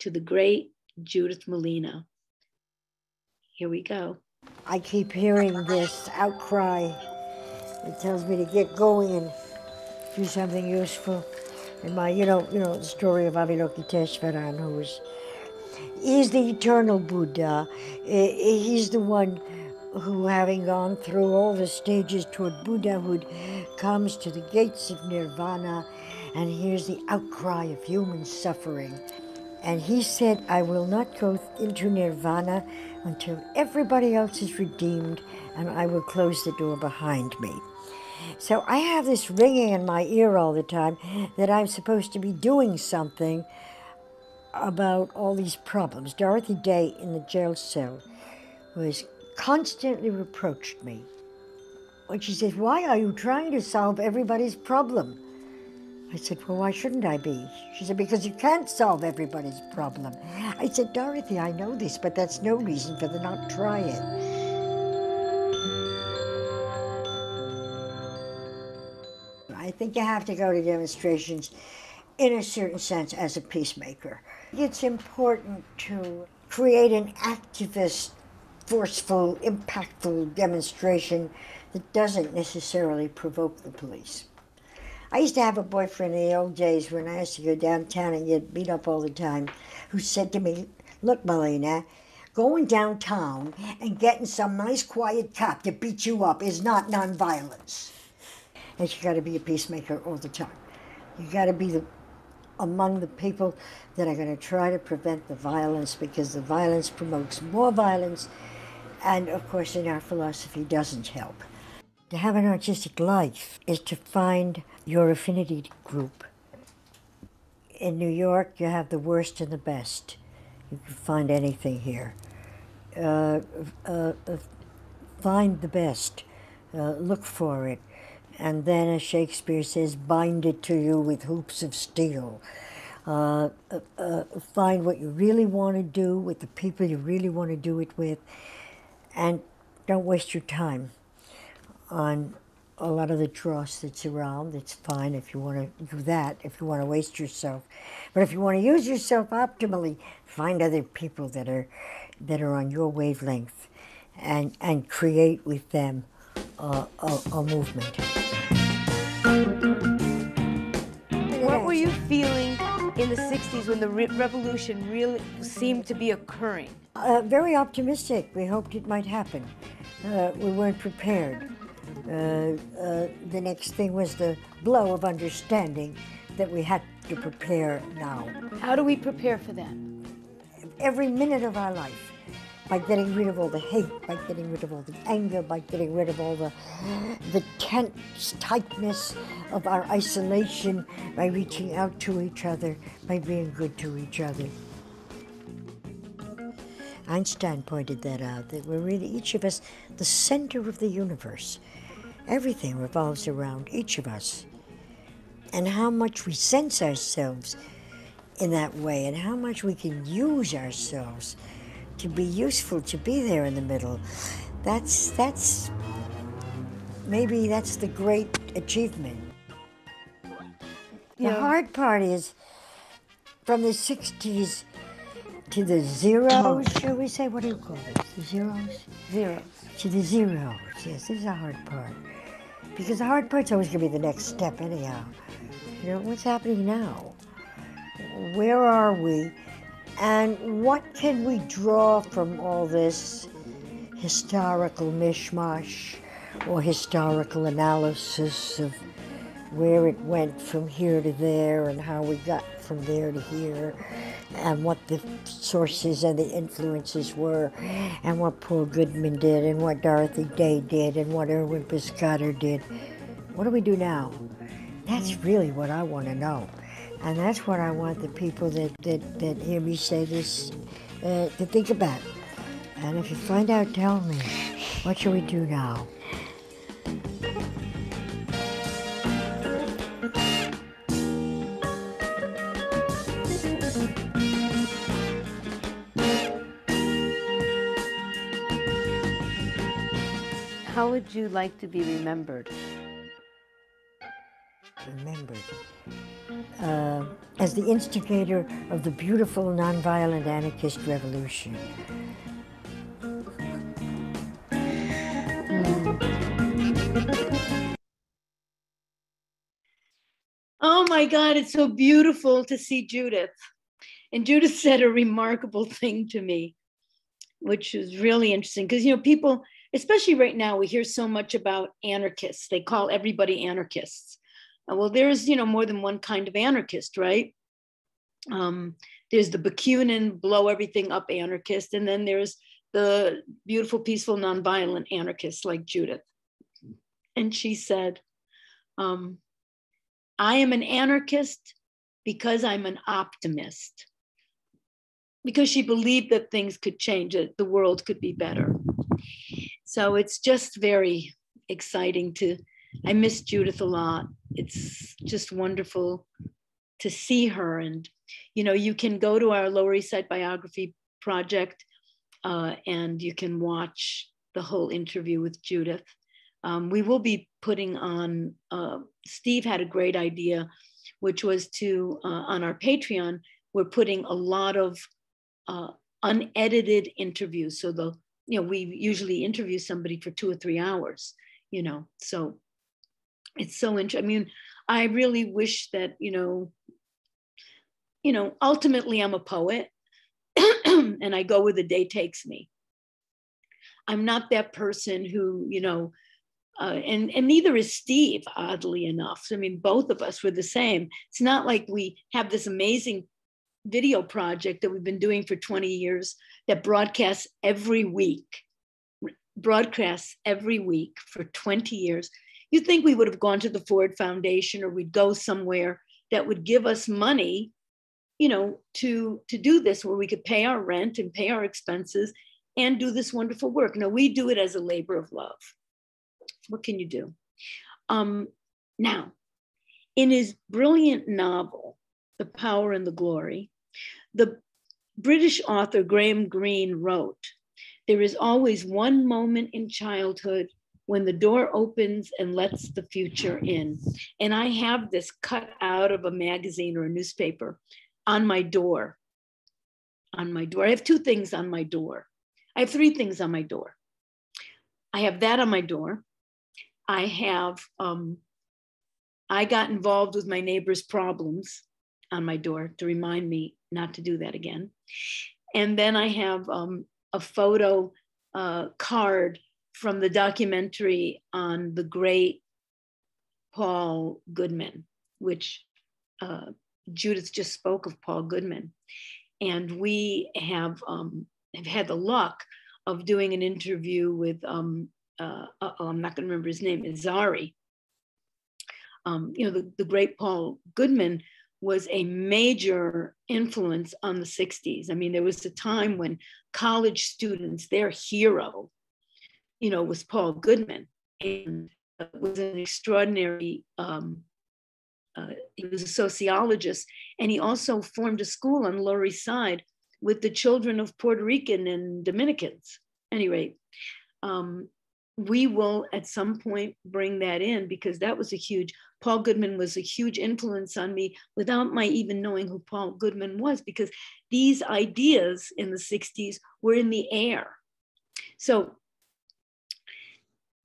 to the great Judith Molina. Here we go. I keep hearing this outcry. It tells me to get going and do something useful. And my, you know, the story of Avalokiteshvaran, who is, he's the eternal Buddha. He's the one who, having gone through all the stages toward Buddhahood, comes to the gates of Nirvana and hears the outcry of human suffering. And he said, I will not go into Nirvana until everybody else is redeemed, and I will close the door behind me. So I have this ringing in my ear all the time that I'm supposed to be doing something about all these problems. Dorothy Day in the jail cell was constantly reproached me. And she says, why are you trying to solve everybody's problem? I said, well, why shouldn't I be? She said, because you can't solve everybody's problem. I said, Dorothy, I know this, but that's no reason for the not trying. I think you have to go to demonstrations in a certain sense as a peacemaker. It's important to create an activist, forceful, impactful demonstration that doesn't necessarily provoke the police. I used to have a boyfriend in the old days when I used to go downtown and get beat up all the time, who said to me, look, Molina, going downtown and getting some nice quiet cop to beat you up is not nonviolence. And you got to be a peacemaker all the time. You got to be among the people that are going to try to prevent the violence, because the violence promotes more violence, and of course in our philosophy doesn't help. To have an artistic life is to find your affinity group. in New York, you have the worst and the best. You can find anything here. Find the best. Look for it. And then, as Shakespeare says, bind it to you with hoops of steel. Find what you really want to do with the people you really want to do it with, and don't waste your time on a lot of the dross that's around. It's fine if you want to do that, if you want to waste yourself. But if you want to use yourself optimally, find other people that are on your wavelength and create with them a movement. What were you feeling in the 60s when the revolution really seemed to be occurring? Very optimistic. We hoped it might happen. We weren't prepared. The next thing was the blow of understanding that we had to prepare now. How do we prepare for that? Every minute of our life, by getting rid of all the hate, by getting rid of all the anger, by getting rid of all the tense tightness of our isolation, by reaching out to each other, by being good to each other. Einstein pointed that out, that we're really, each of us, the center of the universe. Everything revolves around each of us. And how much we sense ourselves in that way, and how much we can use ourselves to be useful, to be there in the middle. That's maybe that's the great achievement. The hard part is, from the 60s to the zeros, shall we say, what do you call it? The zeros? Zeros. To the zeros, yes, this is the hard part. Because the hard part's always gonna be the next step anyhow. You know, what's happening now? Where are we? And what can we draw from all this historical mishmash or historical analysis of where it went from here to there and how we got from there to here and what the sources and the influences were and what Paul Goodman did and what Dorothy Day did and what Erwin Piscator did? What do we do now? That's really what I want to know. And that's what I want the people that hear me say this to think about. And if you find out, tell me, what should we do now? How would you like to be remembered? Remembered? As the instigator of the beautiful nonviolent anarchist revolution. Oh my God, it's so beautiful to see Judith. And Judith said a remarkable thing to me, which is really interesting because, you know, people, especially right now, we hear so much about anarchists. They call everybody anarchists. Well, there's, you know, more than one kind of anarchist, right? There's the Bakunin, blow everything up anarchist, and then there's the beautiful, peaceful, nonviolent anarchists like Judith. And she said, I am an anarchist because I'm an optimist. Because she believed that things could change, that the world could be better. So it's just very exciting to, I miss Judith a lot. It's just wonderful to see her. And, you know, you can go to our Lower East Side Biography Project and you can watch the whole interview with Judith. We will be putting on, Steve had a great idea, which was to, on our Patreon, we're putting a lot of unedited interviews. So the, you know, we usually interview somebody for 2 or 3 hours, you know, so. It's so interesting. I mean, I really wish that, you know, ultimately I'm a poet and I go where the day takes me. I'm not that person who, you know, and neither is Steve, oddly enough. I mean, both of us were the same. It's not like we have this amazing video project that we've been doing for 20 years that broadcasts every week for 20 years. You'd think we would have gone to the Ford Foundation or we'd go somewhere that would give us money you know, to do this, where we could pay our rent and pay our expenses and do this wonderful work. Now, we do it as a labor of love. What can you do? Now, in his brilliant novel, The Power and the Glory, the British author Graham Greene wrote, "There is always one moment in childhood when the door opens and lets the future in." And I have this cut out of a magazine or a newspaper on my door. On my door. I have two things on my door. I have three things on my door. I have that on my door. I have, I got involved with my neighbor's problems on my door to remind me not to do that again. And then I have a photo card from the documentary on the great Paul Goodman, which Judith just spoke of Paul Goodman. And we have had the luck of doing an interview with, I'm not gonna remember his name, Azari. You know, the great Paul Goodman was a major influence on the 60s. I mean, there was a time when college students, their hero, you know, was Paul Goodman. And it was an extraordinary, he was a sociologist. And he also formed a school on the Lower East Side with the children of Puerto Rican and Dominicans. Anyway, we will at some point bring that in, because that was a huge, Paul Goodman was a huge influence on me without my even knowing who Paul Goodman was, because these ideas in the 60s were in the air. So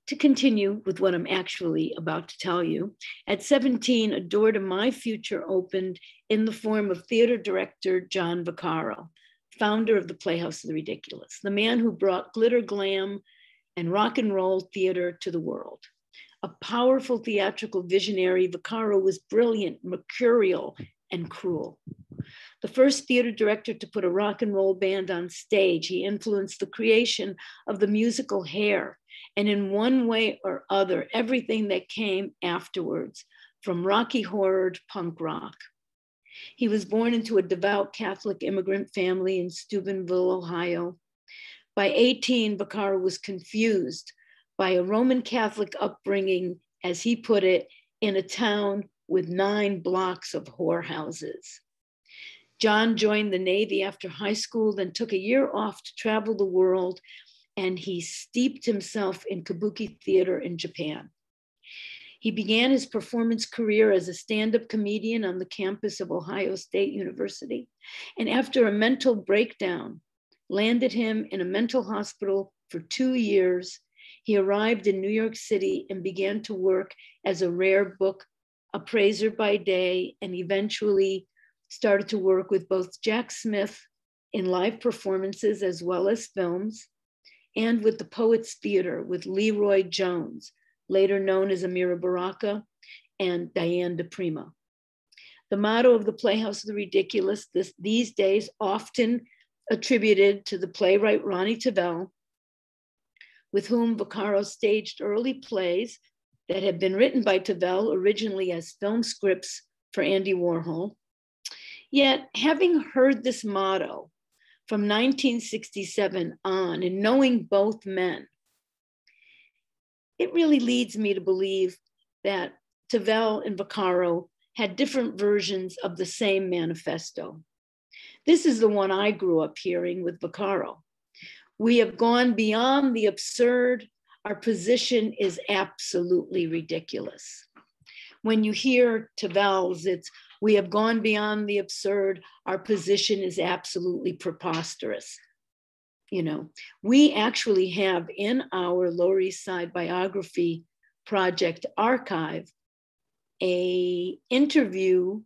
to continue with what I'm actually about to tell you, at 17, a door to my future opened in the form of theater director John Vaccaro, founder of the Playhouse of the Ridiculous, the man who brought glitter glam and rock and roll theater to the world. A powerful theatrical visionary, Vaccaro was brilliant, mercurial, and cruel. The first theater director to put a rock and roll band on stage, he influenced the creation of the musical Hair, and in one way or other, everything that came afterwards, from Rocky Horror to punk rock. He was born into a devout Catholic immigrant family in Steubenville, Ohio. By 18, Vaccaro was confused by a Roman Catholic upbringing, as he put it, in a town with 9 blocks of whorehouses. John joined the Navy after high school, then took a year off to travel the world, and he steeped himself in kabuki theater in Japan. He began his performance career as a stand-up comedian on the campus of Ohio State University, and after a mental breakdown, landed him in a mental hospital for 2 years. He arrived in New York City and began to work as a rare book appraiser by day, and eventually started to work with both Jack Smith in live performances as well as films, and with the Poets Theater with Leroy Jones, later known as Amira Baraka, and Diane de Prima. The motto of the Playhouse of the Ridiculous these days, often attributed to the playwright Ronnie Tavell, with whom Vaccaro staged early plays that had been written by Tavell originally as film scripts for Andy Warhol. Yet, having heard this motto from 1967 on, and knowing both men, it really leads me to believe that Tavell and Vaccaro had different versions of the same manifesto. This is the one I grew up hearing with Vaccaro. "We have gone beyond the absurd. Our position is absolutely ridiculous." When you hear Tavell's, it's, "We have gone beyond the absurd. Our position is absolutely preposterous." You know, we actually have in our Lower East Side Biography Project archive an interview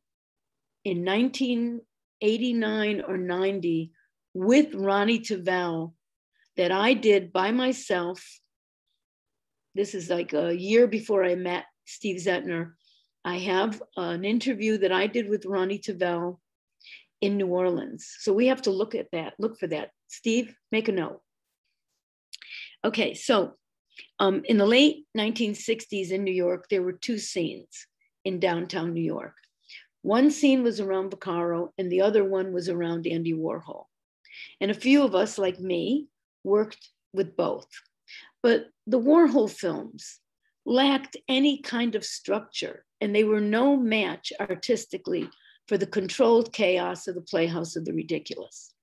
in 1989 or 90 with Ronnie Tavell that I did by myself. This is like a year before I met Steve Zehentner. I have an interview that I did with Ronnie Tavell in New Orleans. So we have to look at that, look for that. Steve, make a note. Okay, so in the late 1960s in New York, there were two scenes in downtown New York. One scene was around Vaccaro and the other one was around Andy Warhol. And a few of us, like me, worked with both. But the Warhol films lacked any kind of structure, and they were no match artistically for the controlled chaos of the Playhouse of the Ridiculous.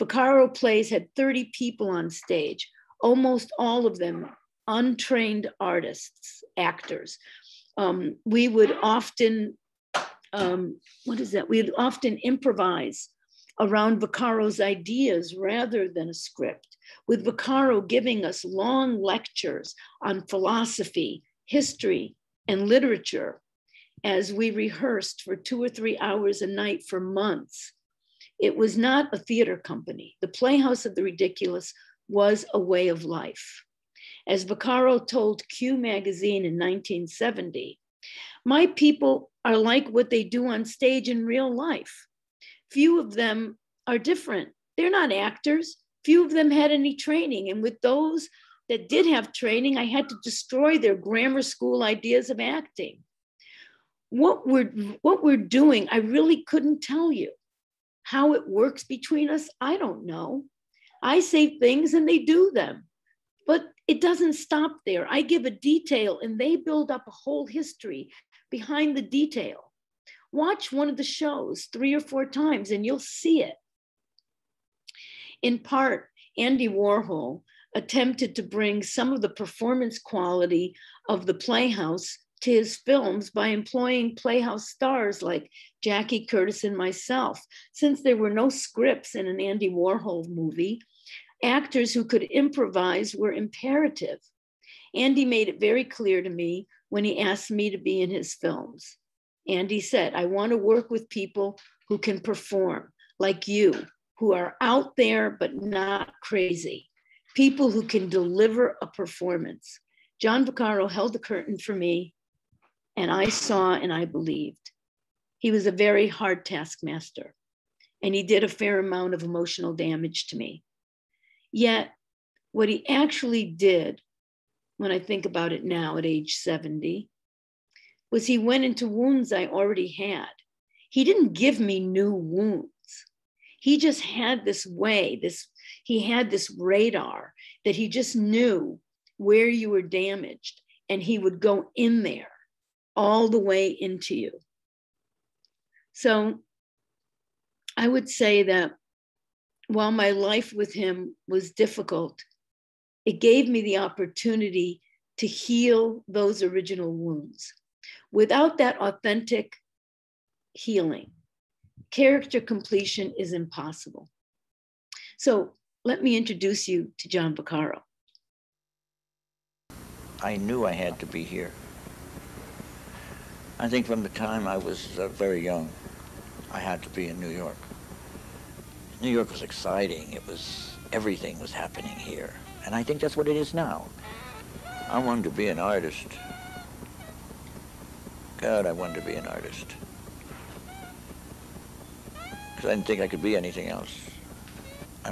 Vaccaro plays had 30 people on stage, almost all of them untrained artists, actors. We would often, we'd often improvise around Vaccaro's ideas rather than a script, with Vaccaro giving us long lectures on philosophy, history, and literature as we rehearsed for 2 or 3 hours a night for months. It was not a theater company. The Playhouse of the Ridiculous was a way of life. As Vaccaro told Q magazine in 1970, my people are like what they do on stage in real life. Few of them are different. They're not actors. Few of them had any training. And with those that did have training, I had to destroy their grammar school ideas of acting. What we're doing, I really couldn't tell you. How it works between us, I don't know. I say things and they do them. But it doesn't stop there. I give a detail and they build up a whole history behind the detail. Watch one of the shows 3 or 4 times and you'll see it. In part, Andy Warhol attempted to bring some of the performance quality of the Playhouse to his films by employing Playhouse stars like Jackie Curtis and myself. Since there were no scripts in an Andy Warhol movie, actors who could improvise were imperative. Andy made it very clear to me when he asked me to be in his films. Andy said, I want to work with people who can perform, like you, who are out there but not crazy, people who can deliver a performance. John Vaccaro held the curtain for me, and I saw and I believed. He was a very hard taskmaster, and he did a fair amount of emotional damage to me. Yet, what he actually did, when I think about it now at age 70, was he went into wounds I already had. He didn't give me new wounds. He just had this way, he had this radar that he just knew where you were damaged, and he would go in there all the way into you. So I would say that while my life with him was difficult, it gave me the opportunity to heal those original wounds. Without that authentic healing, character completion is impossible. So let me introduce you to John Vaccaro. I knew I had to be here. I think from the time I was very young, I had to be in New York. New York was exciting. It was, everything was happening here. And I think that's what it is now. I wanted to be an artist. God, I wanted to be an artist. Because I didn't think I could be anything else. I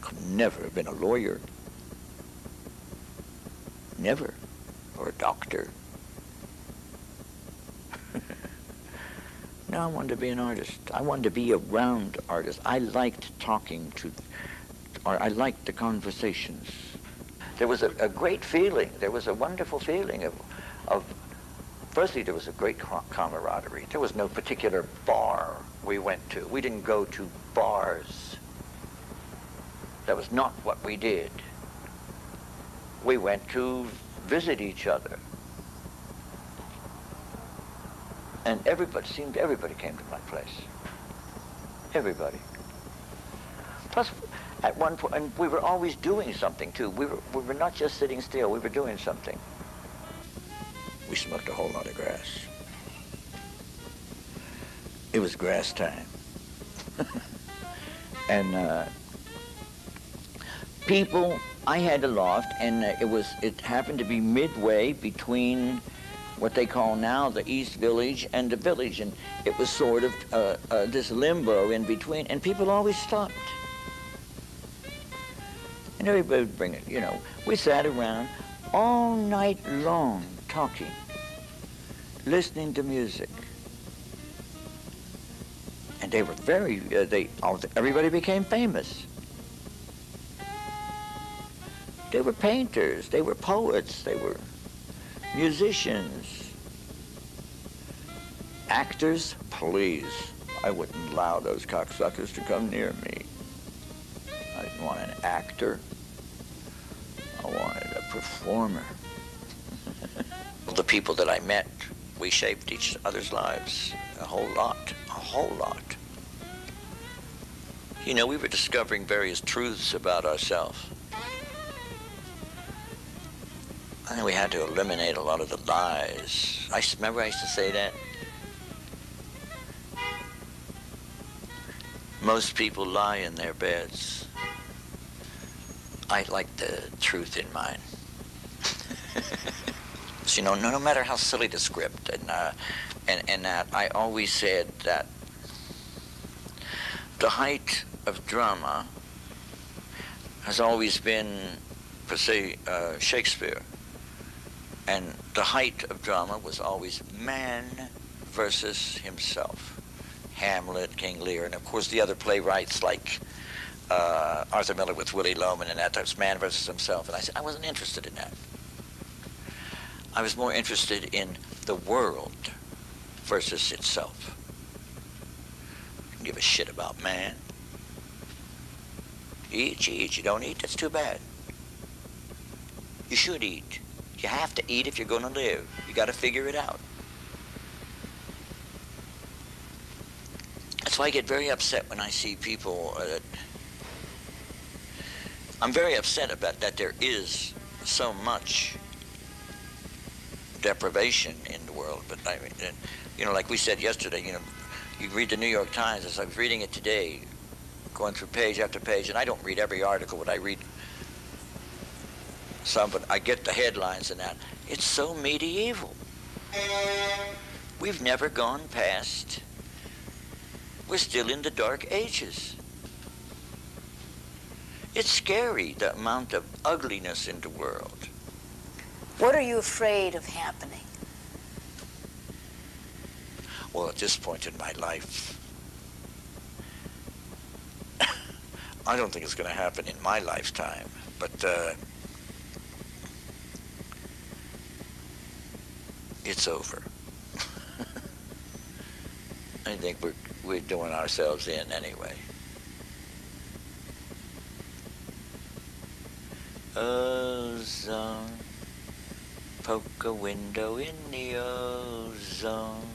could never have been a lawyer. Never. Or a doctor. No, I wanted to be an artist. I wanted to be around artists. I liked talking to, or I liked the conversations. There was a great feeling. There was a wonderful feeling of firstly, there was a great camaraderie. There was no particular bar we went to. We didn't go to bars. That was not what we did. We went to visit each other. And everybody came to my place. Everybody. Plus, at one point, and we were always doing something too. We were not just sitting still, we were doing something. We smoked a whole lot of grass. It was grass time. And people, I had a loft, and it happened to be midway between what they call now the East Village and the Village, and it was sort of this limbo in between, and people always stopped. And everybody would bring it, you know. We sat around all night long talking, listening to music, And they were very, everybody became famous. They were painters, they were poets, they were musicians. Actors, please. I wouldn't allow those cocksuckers to come near me. I didn't want an actor. I wanted a performer. The people that I met, we shaped each other's lives a whole lot, a whole lot. You know, we were discovering various truths about ourselves. I think we had to eliminate a lot of the lies. Remember I used to say that? Most people lie in their beds. I like the truth in mine. So, you know, no matter how silly the script, and that, I always said that the height of drama has always been, per se, Shakespeare. And the height of drama was always man versus himself. Hamlet, King Lear, and of course the other playwrights like Arthur Miller with Willie Loman and that type, man versus himself. And I said, I wasn't interested in that. I was more interested in the world versus itself. I didn't give a shit about man. Eat, you don't eat, that's too bad. You should eat. You have to eat if you're gonna live. You gotta figure it out. That's why I get very upset when I see people that... I'm very upset about that there is so much deprivation in the world, but I mean, you know, like we said yesterday, you know, you read the New York Times, as I was reading it today, going through page after page, and I don't read every article, but I read some, but I get the headlines and that. It's so medieval. We've never gone past. We're still in the Dark Ages. It's scary, the amount of ugliness in the world. What are you afraid of happening? Well, at this point in my life, I don't think it's going to happen in my lifetime, but it's over. I think we're doing ourselves in anyway. Ozone, poke a window in the ozone,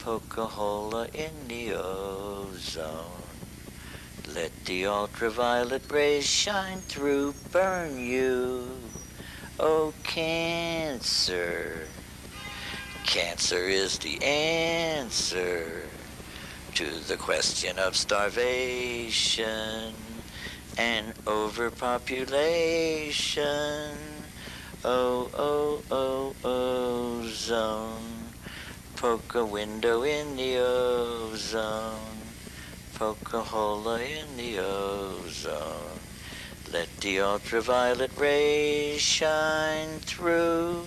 poke a hole in the ozone, let the ultraviolet rays shine through, burn you, oh cancer. Cancer is the answer to the question of starvation and overpopulation. Oh, oh, oh, ozone, poke a window in the ozone, poke a hole in the ozone, let the ultraviolet rays shine through.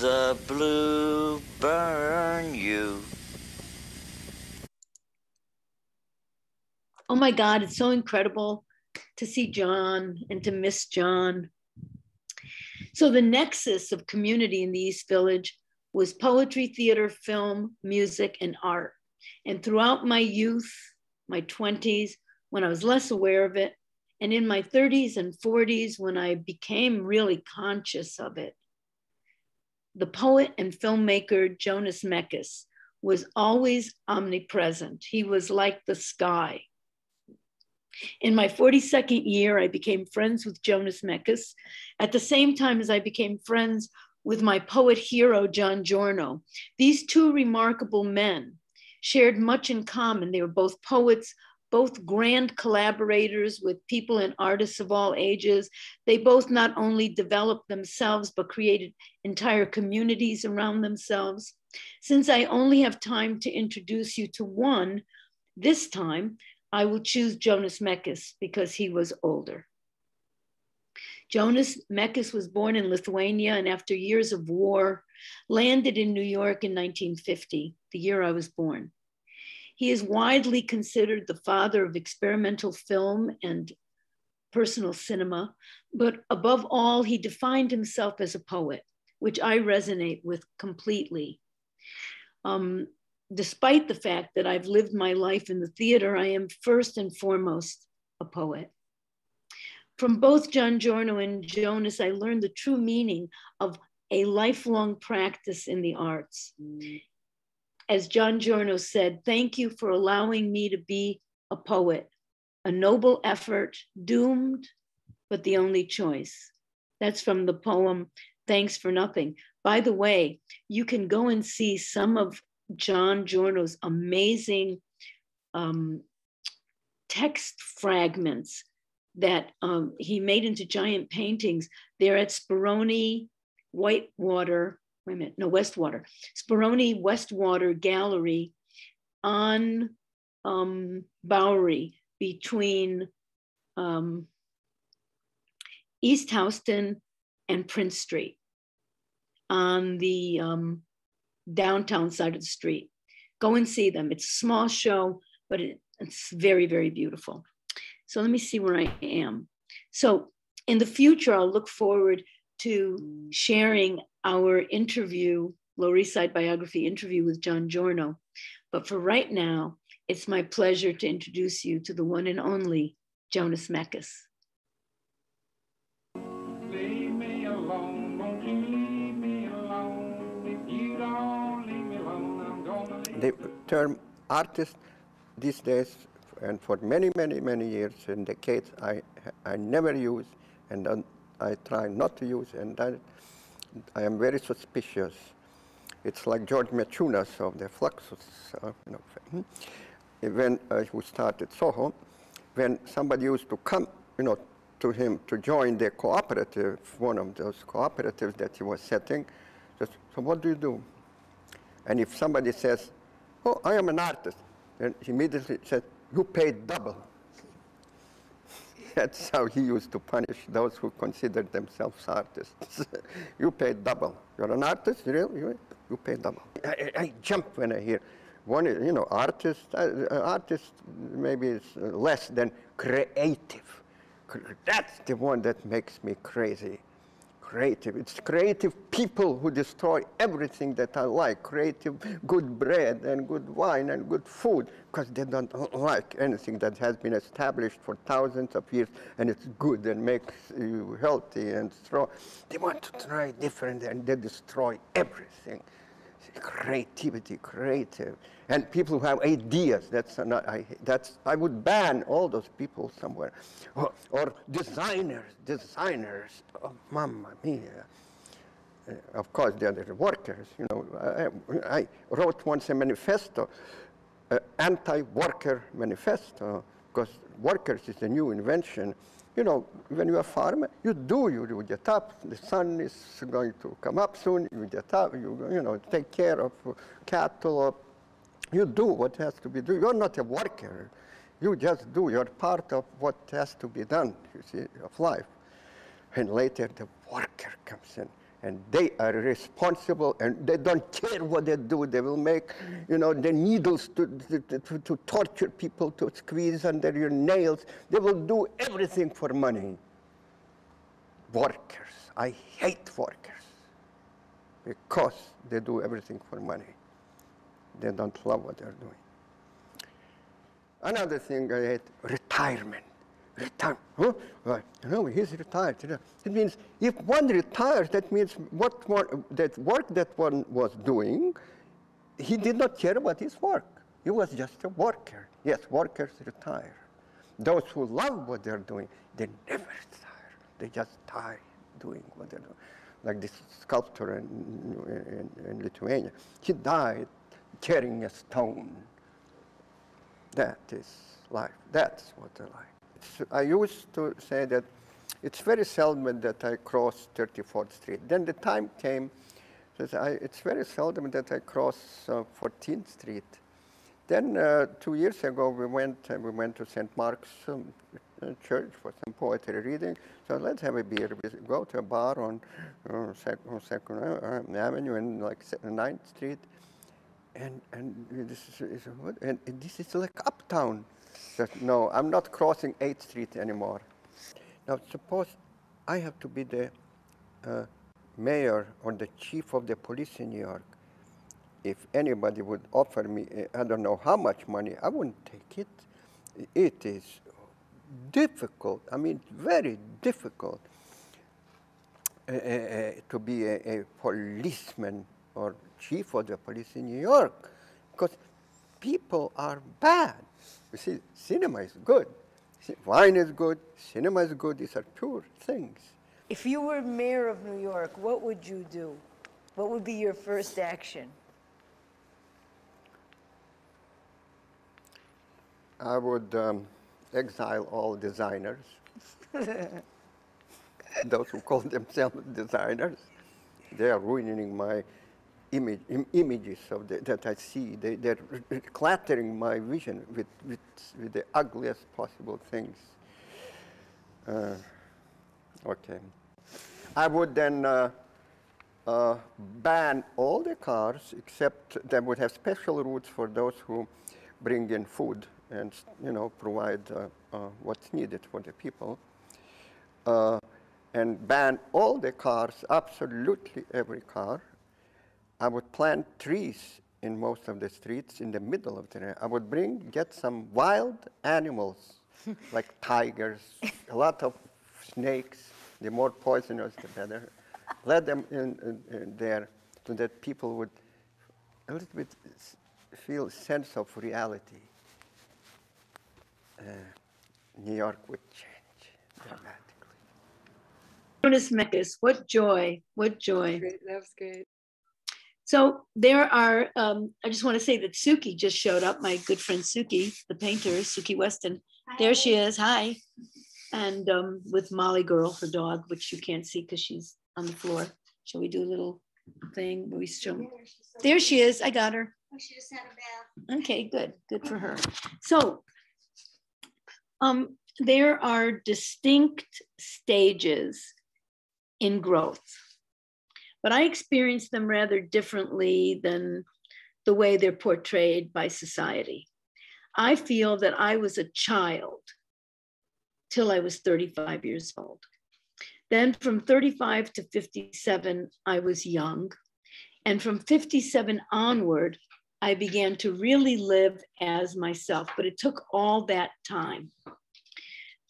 The blue burn you. Oh my God, it's so incredible to see John and to miss John. So the nexus of community in the East Village was poetry, theater, film, music, and art. And throughout my youth, my 20s, when I was less aware of it, and in my 30s and 40s, when I became really conscious of it, the poet and filmmaker Jonas Mekas was always omnipresent. He was like the sky. In my 42nd year, I became friends with Jonas Mekas at the same time as I became friends with my poet hero, John Giorno. These two remarkable men shared much in common. They were both poets, both grand collaborators with people and artists of all ages. They both not only developed themselves, but created entire communities around themselves. Since I only have time to introduce you to one, this time I will choose Jonas Mekas because he was older. Jonas Mekas was born in Lithuania and after years of war, landed in New York in 1950, the year I was born. He is widely considered the father of experimental film and personal cinema, but above all, he defined himself as a poet, which I resonate with completely. Despite the fact that I've lived my life in the theater, I am first and foremost a poet. From both Giangiorno and Jonas, I learned the true meaning of a lifelong practice in the arts. As Giangiorno said, thank you for allowing me to be a poet, a noble effort, doomed, but the only choice. That's from the poem, Thanks for Nothing. By the way, you can go and see some of Giangiorno's amazing text fragments that he made into giant paintings. They're at Speroni Whitewater, wait a minute, no, Westwater, Speroni Westwater Gallery on Bowery between East Houston and Prince Street on the downtown side of the street. Go and see them. It's a small show, but it's very, very beautiful. So let me see where I am. So in the future, I'll look forward to sharing our interview, Lower East Side Biography interview with Giangiorno. But for right now, it's my pleasure to introduce you to the one and only Jonas Mekas. The term artist these days, and for many years in the case I never use, and I try not to use, and I am very suspicious. It's like George Machunas of the Fluxus, you know, when who started Soho, when somebody used to come, you know, to him to join the cooperative, one of those cooperatives that he was setting. Just, so what do you do? And if somebody says, "Oh, I am an artist," then he immediately said, "You pay double." That's how he used to punish those who considered themselves artists. You pay double. You're an artist, really? You pay double. I jump when I hear one, you know, artist. Artist maybe is less than creative. That's the one that makes me crazy. Creative. It's creative people who destroy everything that I like. Creative, good bread and good wine and good food, because they don't like anything that has been established for thousands of years and it's good and makes you healthy and strong. They want to try different and they destroy everything. Creativity, creative. And people who have ideas, I would ban all those people somewhere. Or designers, oh, mamma mia. Of course, they're the workers, you know. I wrote once a manifesto, anti-worker manifesto, because workers is a new invention. You know, when you're a farmer, you get up, the sun is going to come up soon, you get up, you know, take care of cattle, or you do what has to be done. You're not a worker, you just do, you're part of what has to be done, you see, of life. And later the worker comes in, and they are responsible, and they don't care what they do. They will make, you know, the needles to torture people, to squeeze under your nails. They will do everything for money. Workers, I hate workers, because they do everything for money. They don't love what they're doing. Another thing I hate, retirement. Retire. Huh? No, he's retired. It means if one retires, that means what one, that work that one was doing, he did not care about his work. He was just a worker. Yes, workers retire. Those who love what they're doing, they never retire. They just die doing what they're doing. Like this sculptor in Lithuania. He died carrying a stone. That is life. That's what I like. I used to say that it's very seldom that I cross 34th Street. Then the time came that it's very seldom that I cross 14th Street. Then 2 years ago we went to St. Mark's Church for some poetry reading. So let's have a beer. We go to a bar on Second Avenue and like 9th Street. And this is like uptown. That, no, I'm not crossing 8th Street anymore. Now suppose I have to be the mayor or the chief of the police in New York. If anybody would offer me, I don't know how much money, I wouldn't take it. It is difficult, I mean, very difficult to be a policeman or chief of the police in New York, because people are bad. You see, cinema is good. Wine is good, cinema is good, these are pure things. If you were mayor of New York, what would you do? What would be your first action? I would exile all designers, those who call themselves designers. They are ruining my images of that I see. They're cluttering my vision with the ugliest possible things. Okay. I would then ban all the cars, except they would have special routes for those who bring in food and, you know, provide what's needed for the people. And ban all the cars, absolutely every car. I would plant trees in most of the streets in the middle of the night. I would get some wild animals, like tigers, a lot of snakes. The more poisonous, the better. Let them in there so that people would a little bit feel a sense of reality. New York would change dramatically. Jonas Mekas, what joy, what joy. That was great. That was great. So there are, I just want to say that Suki just showed up, my good friend Suki, the painter, Suki Weston. Hi. There she is, hi. And with Molly Girl, her dog, which you can't see because she's on the floor. Shall we do a little thing where we show? There she is, I got her. Oh, she just had a bath. Okay, good, good for her. So there are distinct stages in growth, but I experience them rather differently than the way they're portrayed by society. I feel that I was a child till I was 35 years old. Then from 35 to 57, I was young. And from 57 onward, I began to really live as myself, but it took all that time.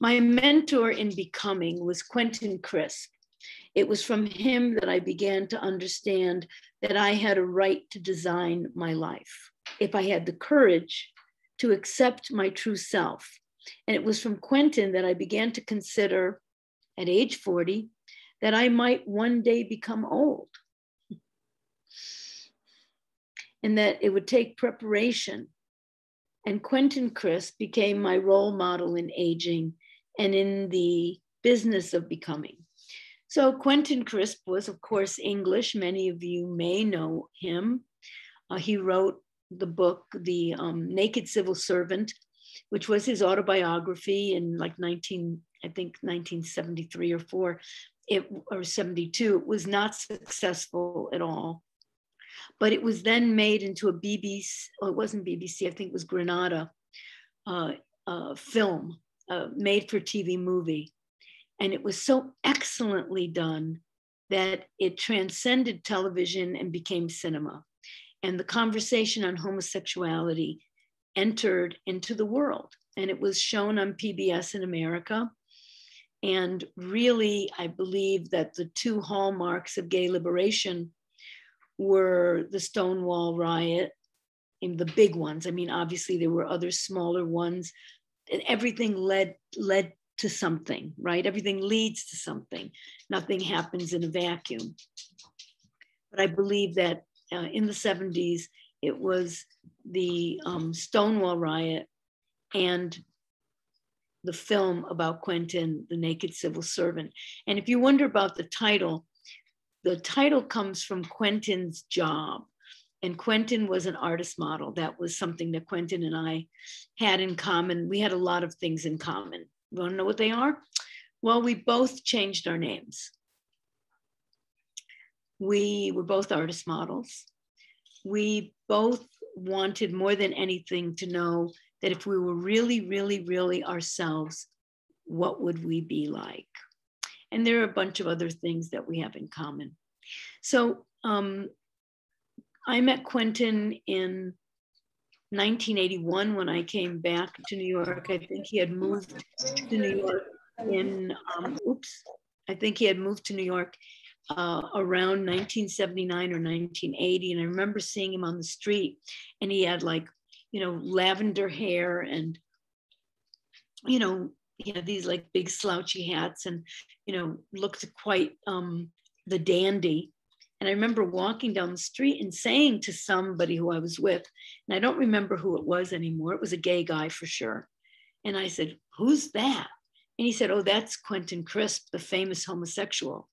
My mentor in becoming was Quentin Crisp. It was from him that I began to understand that I had a right to design my life if I had the courage to accept my true self. And it was from Quentin that I began to consider at age 40 that I might one day become old, and that it would take preparation. And Quentin Crisp became my role model in aging and in the business of becoming. So Quentin Crisp was, of course, English. Many of you may know him. He wrote the book, The Naked Civil Servant, which was his autobiography in like 1973 or 4, or 72. It was not successful at all. But it was then made into a BBC, well, it wasn't BBC, I think it was Granada film, made for TV movie. And it was so excellently done that it transcended television and became cinema. And the conversation on homosexuality entered into the world. And it was shown on PBS in America. And really, I believe that the two hallmarks of gay liberation were the Stonewall riot, in the big ones. I mean, obviously there were other smaller ones, and everything led to something, right? Everything leads to something. Nothing happens in a vacuum. But I believe that in the 70s, it was the Stonewall riot and the film about Quentin, The Naked Civil Servant. And if you wonder about the title comes from Quentin's job. And Quentin was an artist model. That was something that Quentin and I had in common. We had a lot of things in common. You wanna know what they are? Well, we both changed our names. We were both artist models. We both wanted more than anything to know that if we were really, really, really ourselves, what would we be like? And there are a bunch of other things that we have in common. So I met Quentin in 1981 when I came back to New York. I think he had moved to New York in, I think he had moved to New York around 1979 or 1980. And I remember seeing him on the street, and he had, like, you know, lavender hair and, you know, he had these like big slouchy hats and, you know, looked quite the dandy. And I remember walking down the street and saying to somebody who I was with, and I don't remember who it was anymore, it was a gay guy for sure. And I said, "Who's that?" And he said, "Oh, that's Quentin Crisp, the famous homosexual."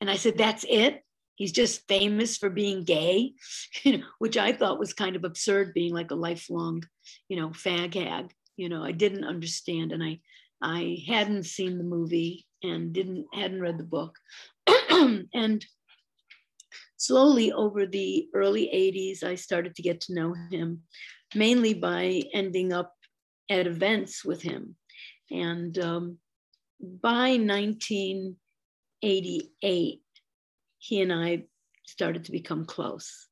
And I said, "That's it? He's just famous for being gay," you know, which I thought was kind of absurd, being like a lifelong, you know, fag hag. You know, I didn't understand, and I hadn't seen the movie and hadn't read the book. And slowly over the early 80s, I started to get to know him, mainly by ending up at events with him. And by 1988, he and I started to become close.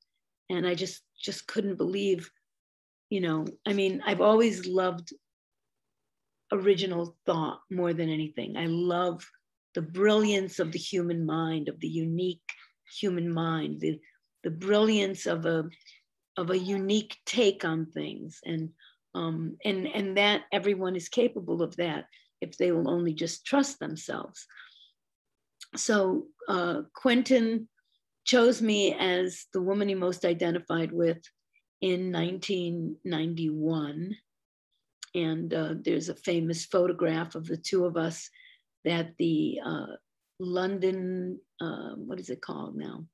And I just couldn't believe, you know, I mean, I've always loved original thought more than anything. I love the brilliance of the human mind, of the unique human mind, the brilliance of a unique take on things. And that everyone is capable of that if they will only just trust themselves. So Quentin chose me as the woman he most identified with in 1991. And there's a famous photograph of the two of us that the London, what is it called now?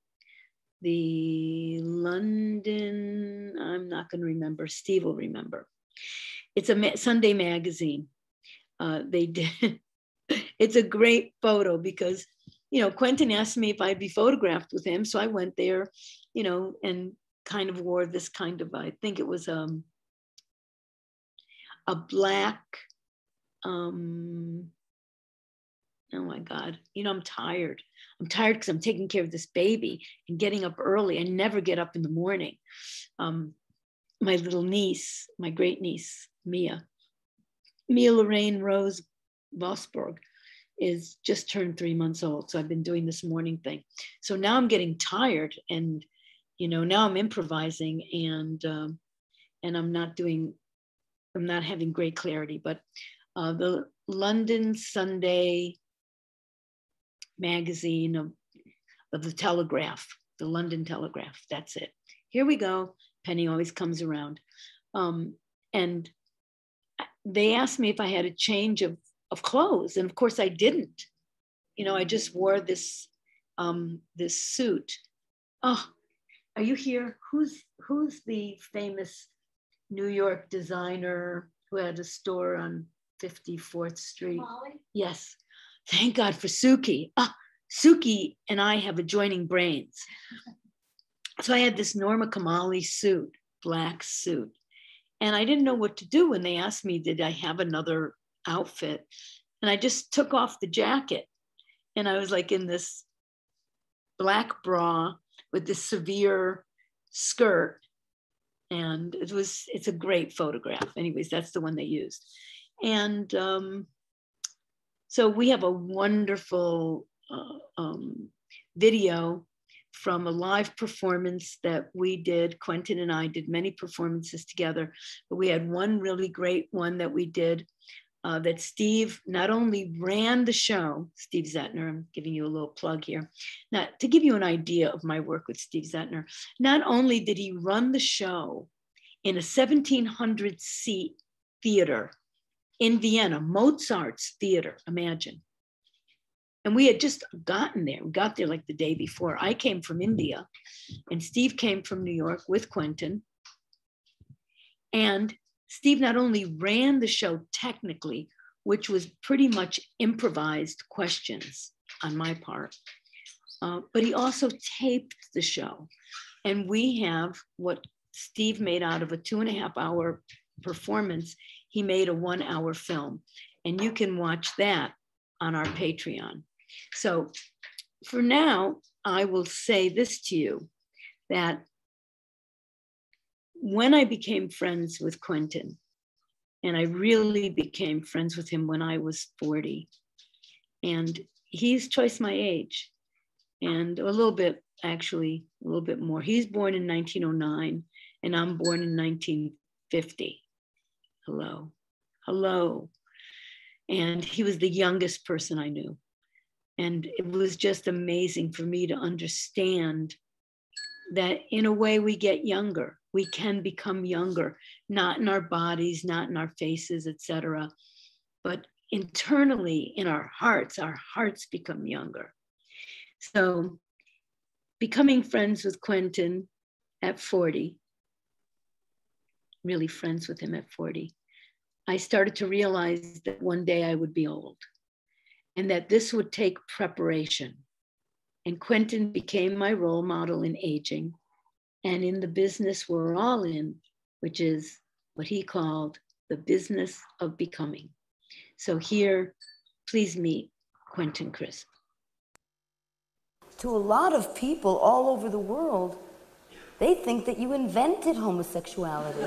The London, I'm not going to remember, Steve will remember. It's a Sunday magazine. They did. It's a great photo because, you know, Quentin asked me if I'd be photographed with him. So I went there, you know, and kind of wore this kind of, I think it was a black, oh my God, you know, I'm tired. I'm tired because I'm taking care of this baby and getting up early. I never get up in the morning. My little niece, my great niece, Mia Lorraine Rose Vosburg, is just turned 3 months old. So I've been doing this morning thing. So now I'm getting tired, and, you know, now I'm improvising, and I'm not having great clarity, but the London Sunday magazine of the Telegraph, the London Telegraph, that's it. Here we go. Penny always comes around. And they asked me if I had a change of clothes. And of course I didn't. You know, I just wore this, this suit. Oh, are you here? Who's the famous New York designer who had a store on 54th Street? Molly? Yes. Thank God for Suki. Ah, Suki and I have adjoining brains. So I had this Norma Kamali suit, black suit. And I didn't know what to do when they asked me, did I have another outfit? And I just took off the jacket. And I was like in this black bra with this severe skirt. And it's a great photograph. Anyways, that's the one they used. And so we have a wonderful video from a live performance that we did. Quentin and I did many performances together, but we had one really great one that we did that Steve not only ran the show, Steve Zehentner, I'm giving you a little plug here. Now, to give you an idea of my work with Steve Zehentner, not only did he run the show in a 1,700 seat theater in Vienna, Mozart's theater, imagine. And we had just gotten there. We got there like the day before. I came from India and Steve came from New York with Quentin. And Steve not only ran the show technically, which was pretty much improvised questions on my part, but he also taped the show. And we have what Steve made out of a 2.5 hour performance, he made a 1 hour film. And you can watch that on our Patreon. So for now, I will say this to you, that when I became friends with Quentin, and I really became friends with him when I was 40, and he's twice my age, and a little bit, actually, a little bit more. He's born in 1909, and I'm born in 1950. Hello, hello. And he was the youngest person I knew. And it was just amazing for me to understand that in a way we get younger. We can become younger, not in our bodies, not in our faces, etc., but internally in our hearts become younger. So becoming friends with Quentin at 40, really friends with him at 40, I started to realize that one day I would be old and that this would take preparation. And Quentin became my role model in aging and in the business we're all in, which is what he called the business of becoming. So here, please meet Quentin Crisp. To a lot of people all over the world, they think that you invented homosexuality.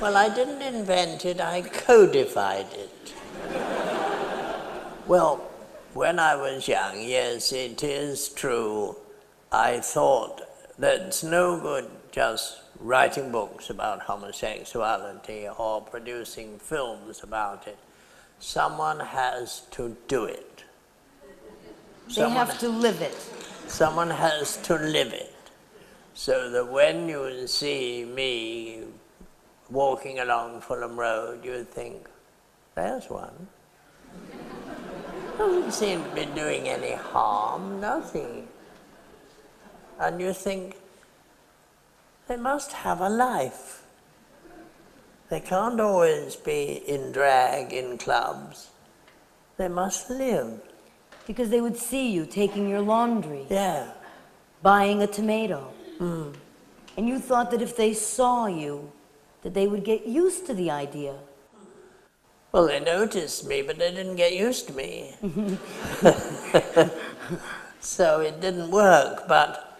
Well, I didn't invent it, I codified it. Well, when I was young, yes, it is true, I thought that it's no good just writing books about homosexuality or producing films about it. Someone has to do it. Someone have to live it. Someone has to live it. So that when you see me walking along Fulham Road, you think, there's one. Doesn't seem to be doing any harm, nothing. And you think, they must have a life. They can't always be in drag, in clubs. They must live. Because they would see you taking your laundry. Yeah. Buying a tomato. Mm. And you thought that if they saw you, that they would get used to the idea. Well, they noticed me, but they didn't get used to me. So it didn't work, but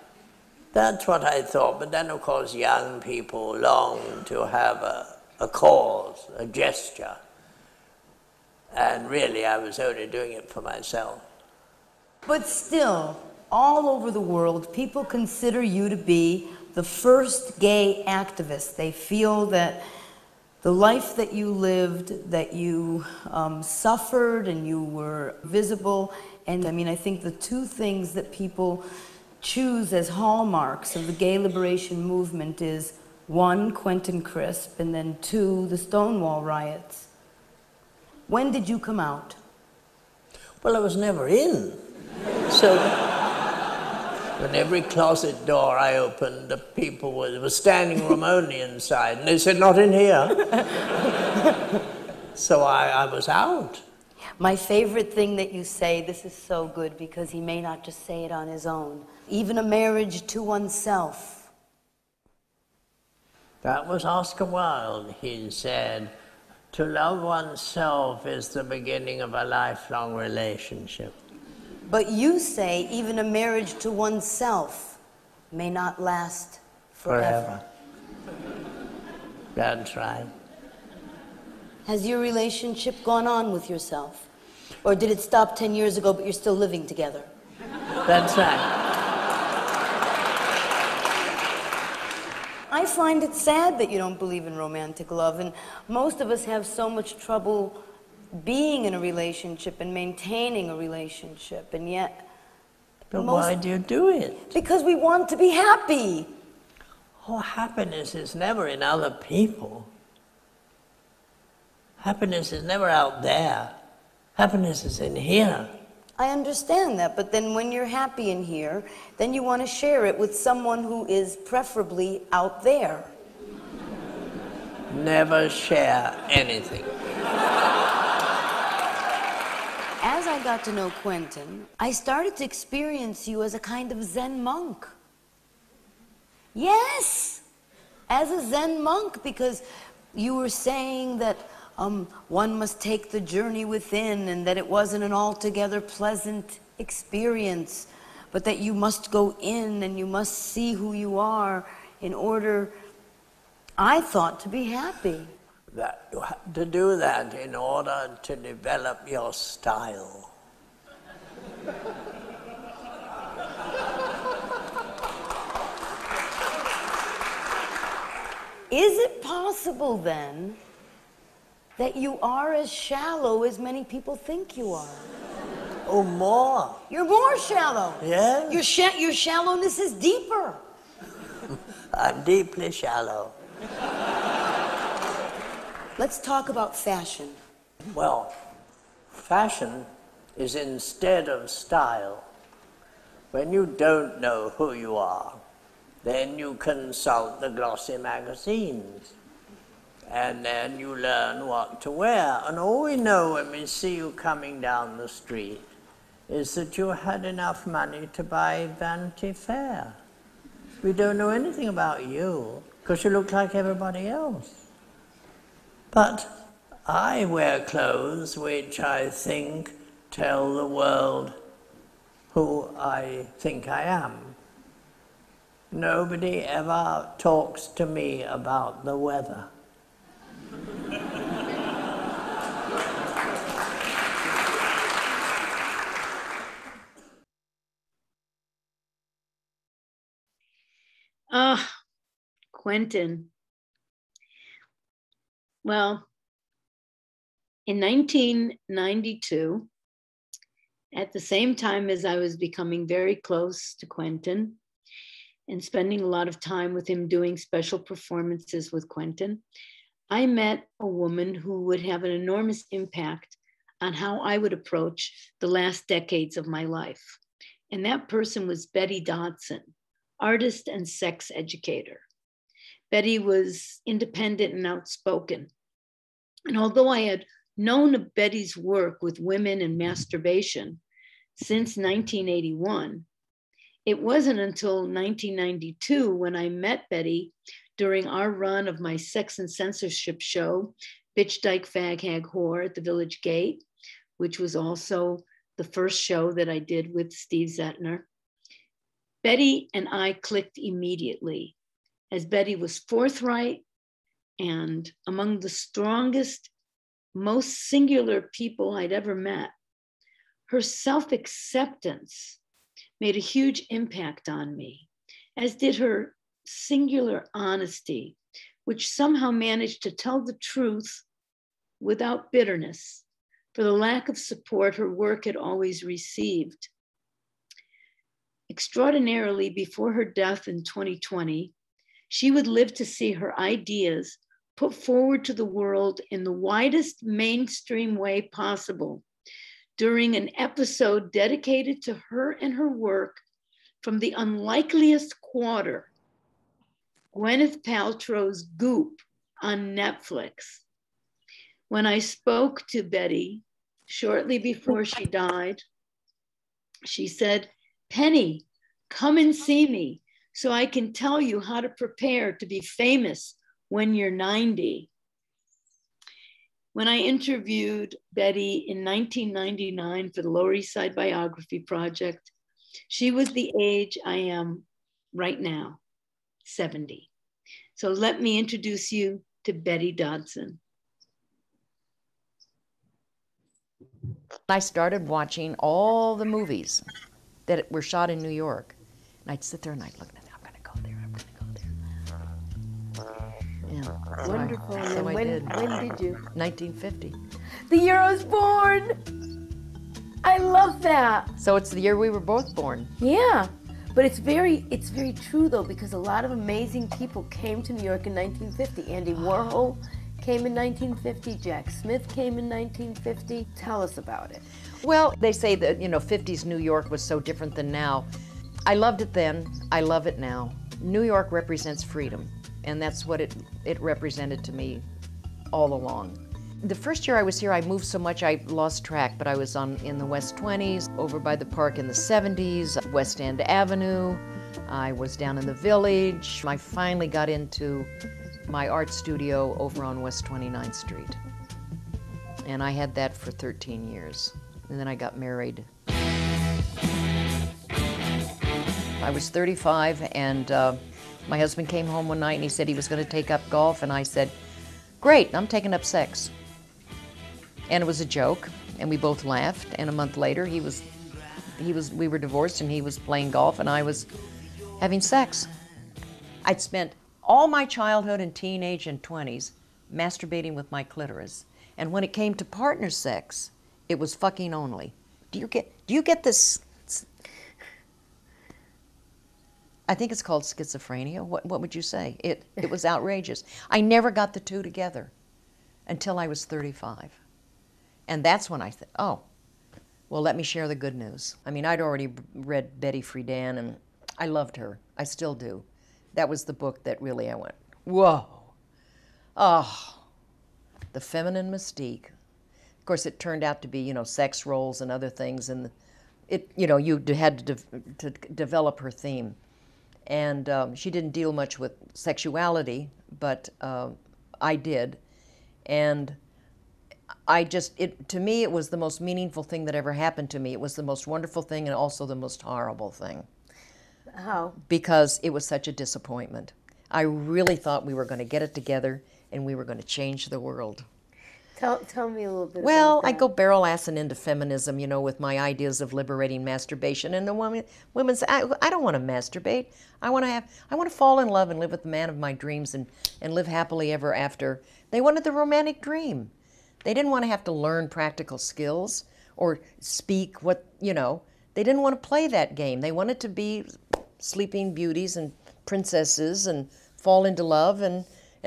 that's what I thought. But then, of course, young people long to have a cause, a gesture. And really, I was only doing it for myself. But still, all over the world, people consider you to be the first gay activist. They feel that the life that you lived, that you suffered and you were visible, and I mean, I think the two things that people choose as hallmarks of the gay liberation movement is one, Quentin Crisp, and then two, the Stonewall riots. When did you come out? Well, I was never in. So when every closet door I opened, the people were standing room only inside, and they said, not in here. So I was out. My favorite thing that you say, this is so good, because he may not just say it on his own. Even a marriage to oneself. That was Oscar Wilde, he said. To love oneself is the beginning of a lifelong relationship. But you say even a marriage to oneself may not last forever. That's right. Has your relationship gone on with yourself? Or did it stop 10 years ago, but you're still living together? That's right. I find it sad that you don't believe in romantic love, and most of us have so much trouble being in a relationship and maintaining a relationship, and yet... But why do you do it? Because we want to be happy. Oh, happiness is never in other people. Happiness is never out there. Happiness is in here. I understand that, but then when you're happy in here, then you want to share it with someone who is preferably out there. Never share anything. As I got to know Quentin, I started to experience you as a kind of Zen monk. Yes, as a Zen monk, because you were saying that one must take the journey within and that it wasn't an altogether pleasant experience, but that you must go in and you must see who you are in order, I thought, to be happy. That you have to do that in order to develop your style. Is it possible, then, that you are as shallow as many people think you are? Oh, more. You're more shallow. Yes. Your shallowness is deeper. I'm deeply shallow. Let's talk about fashion. Well, fashion is instead of style. When you don't know who you are, then you consult the glossy magazines, and then you learn what to wear. And all we know when we see you coming down the street is that you had enough money to buy Vanity Fair. We don't know anything about you, because you look like everybody else. But I wear clothes which I think tell the world who I think I am. Nobody ever talks to me about the weather. Ah, Quentin. Well, in 1992, at the same time as I was becoming very close to Quentin, and spending a lot of time with him doing special performances with Quentin, I met a woman who would have an enormous impact on how I would approach the last decades of my life. And that person was Betty Dodson, artist and sex educator. Betty was independent and outspoken. And although I had known of Betty's work with women and masturbation since 1981, it wasn't until 1992 when I met Betty during our run of my sex and censorship show, Bitch, Dyke, Fag, Hag, Whore at the Village Gate, which was also the first show that I did with Steve Zehentner. Betty and I clicked immediately, as Betty was forthright and among the strongest, most singular people I'd ever met. Her self-acceptance made a huge impact on me, as did her singular honesty, which somehow managed to tell the truth without bitterness for the lack of support her work had always received. Extraordinarily, before her death in 2020, she would live to see her ideas put forward to the world in the widest mainstream way possible, during an episode dedicated to her and her work from the unlikeliest quarter, Gwyneth Paltrow's Goop on Netflix. When I spoke to Betty shortly before she died, she said, "Penny, come and see me so I can tell you how to prepare to be famous when you're 90. When I interviewed Betty in 1999 for the Lower East Side Biography Project, she was the age I am right now, 70. So let me introduce you to Betty Dodson. I started watching all the movies that were shot in New York. And I'd sit there and I'd look at them, I'm gonna go there, I'm gonna go there. Yeah. Wonderful. When did you? 1950. The year I was born. I love that. So it's the year we were both born. Yeah, but it's very true though, because a lot of amazing people came to New York in 1950. Andy Warhol came in 1950. Jack Smith came in 1950. Tell us about it. Well, they say that, you know, 50s New York was so different than now. I loved it then. I love it now. New York represents freedom. And that's what it represented to me all along. The first year I was here, I moved so much I lost track, but I was in the West 20s, over by the park in the 70s, West End Avenue, I was down in the village. I finally got into my art studio over on West 29th Street. And I had that for 13 years. And then I got married. I was 35 and my husband came home one night and he said he was going to take up golf, and I said, great, I'm taking up sex. And it was a joke, and we both laughed, and a month later we were divorced and he was playing golf and I was having sex. I'd spent all my childhood and teenage and 20s masturbating with my clitoris, and when it came to partner sex, it was fucking only. Do you get this? I think it's called schizophrenia. What would you say? It was outrageous. I never got the two together until I was 35. And that's when I thought, oh, well, let me share the good news. I mean, I'd already read Betty Friedan, and I loved her. I still do. That was the book that really I went, whoa. Oh, the feminine mystique. Of course, it turned out to be, you know, sex roles and other things, and it, you know, you had to develop her theme. And she didn't deal much with sexuality, but I did. And I just, to me, it was the most meaningful thing that ever happened to me. It was the most wonderful thing and also the most horrible thing. How? Because it was such a disappointment. I really thought we were going to get it together and we were going to change the world. Tell me a little bit about that. I go barrel-assing into feminism, you know, with my ideas of liberating masturbation. And the women say, I don't want to masturbate. I want to fall in love and live with the man of my dreams and live happily ever after. They wanted the romantic dream. They didn't want to have to learn practical skills or speak what, you know. They didn't want to play that game. They wanted to be sleeping beauties and princesses and fall into love and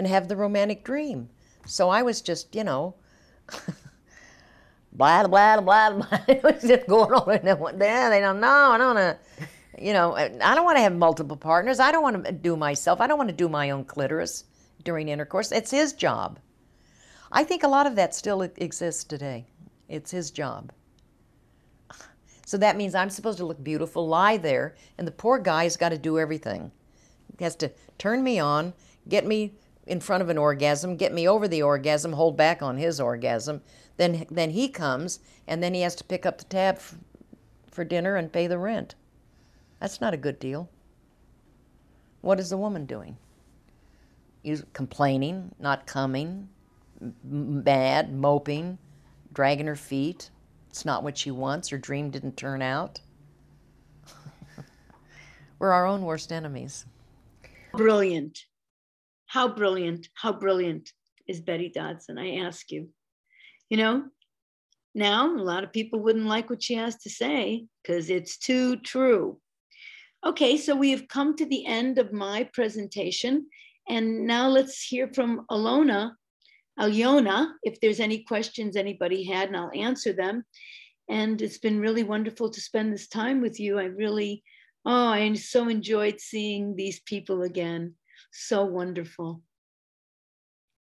have the romantic dream. So I was just, you know, blah, blah, blah, blah. It was just going on and went, yeah, they don't know. I don't want to, you know, I don't want to have multiple partners. I don't want to do myself. I don't want to do my own clitoris during intercourse. It's his job. I think a lot of that still exists today. It's his job. So that means I'm supposed to look beautiful, lie there, and the poor guy's got to do everything. He has to turn me on, get me in front of an orgasm, get me over the orgasm, hold back on his orgasm, then he comes, and then he has to pick up the tab for dinner and pay the rent. That's not a good deal. What is the woman doing? He's complaining, not coming, mad, moping, dragging her feet. It's not what she wants. Her dream didn't turn out. We're our own worst enemies. Brilliant. How brilliant is Betty Dodson, I ask you. You know, now a lot of people wouldn't like what she has to say because it's too true. Okay, so we have come to the end of my presentation. And now let's hear from Alyona, if there's any questions anybody had, and I'll answer them. And it's been really wonderful to spend this time with you. I so enjoyed seeing these people again. So wonderful.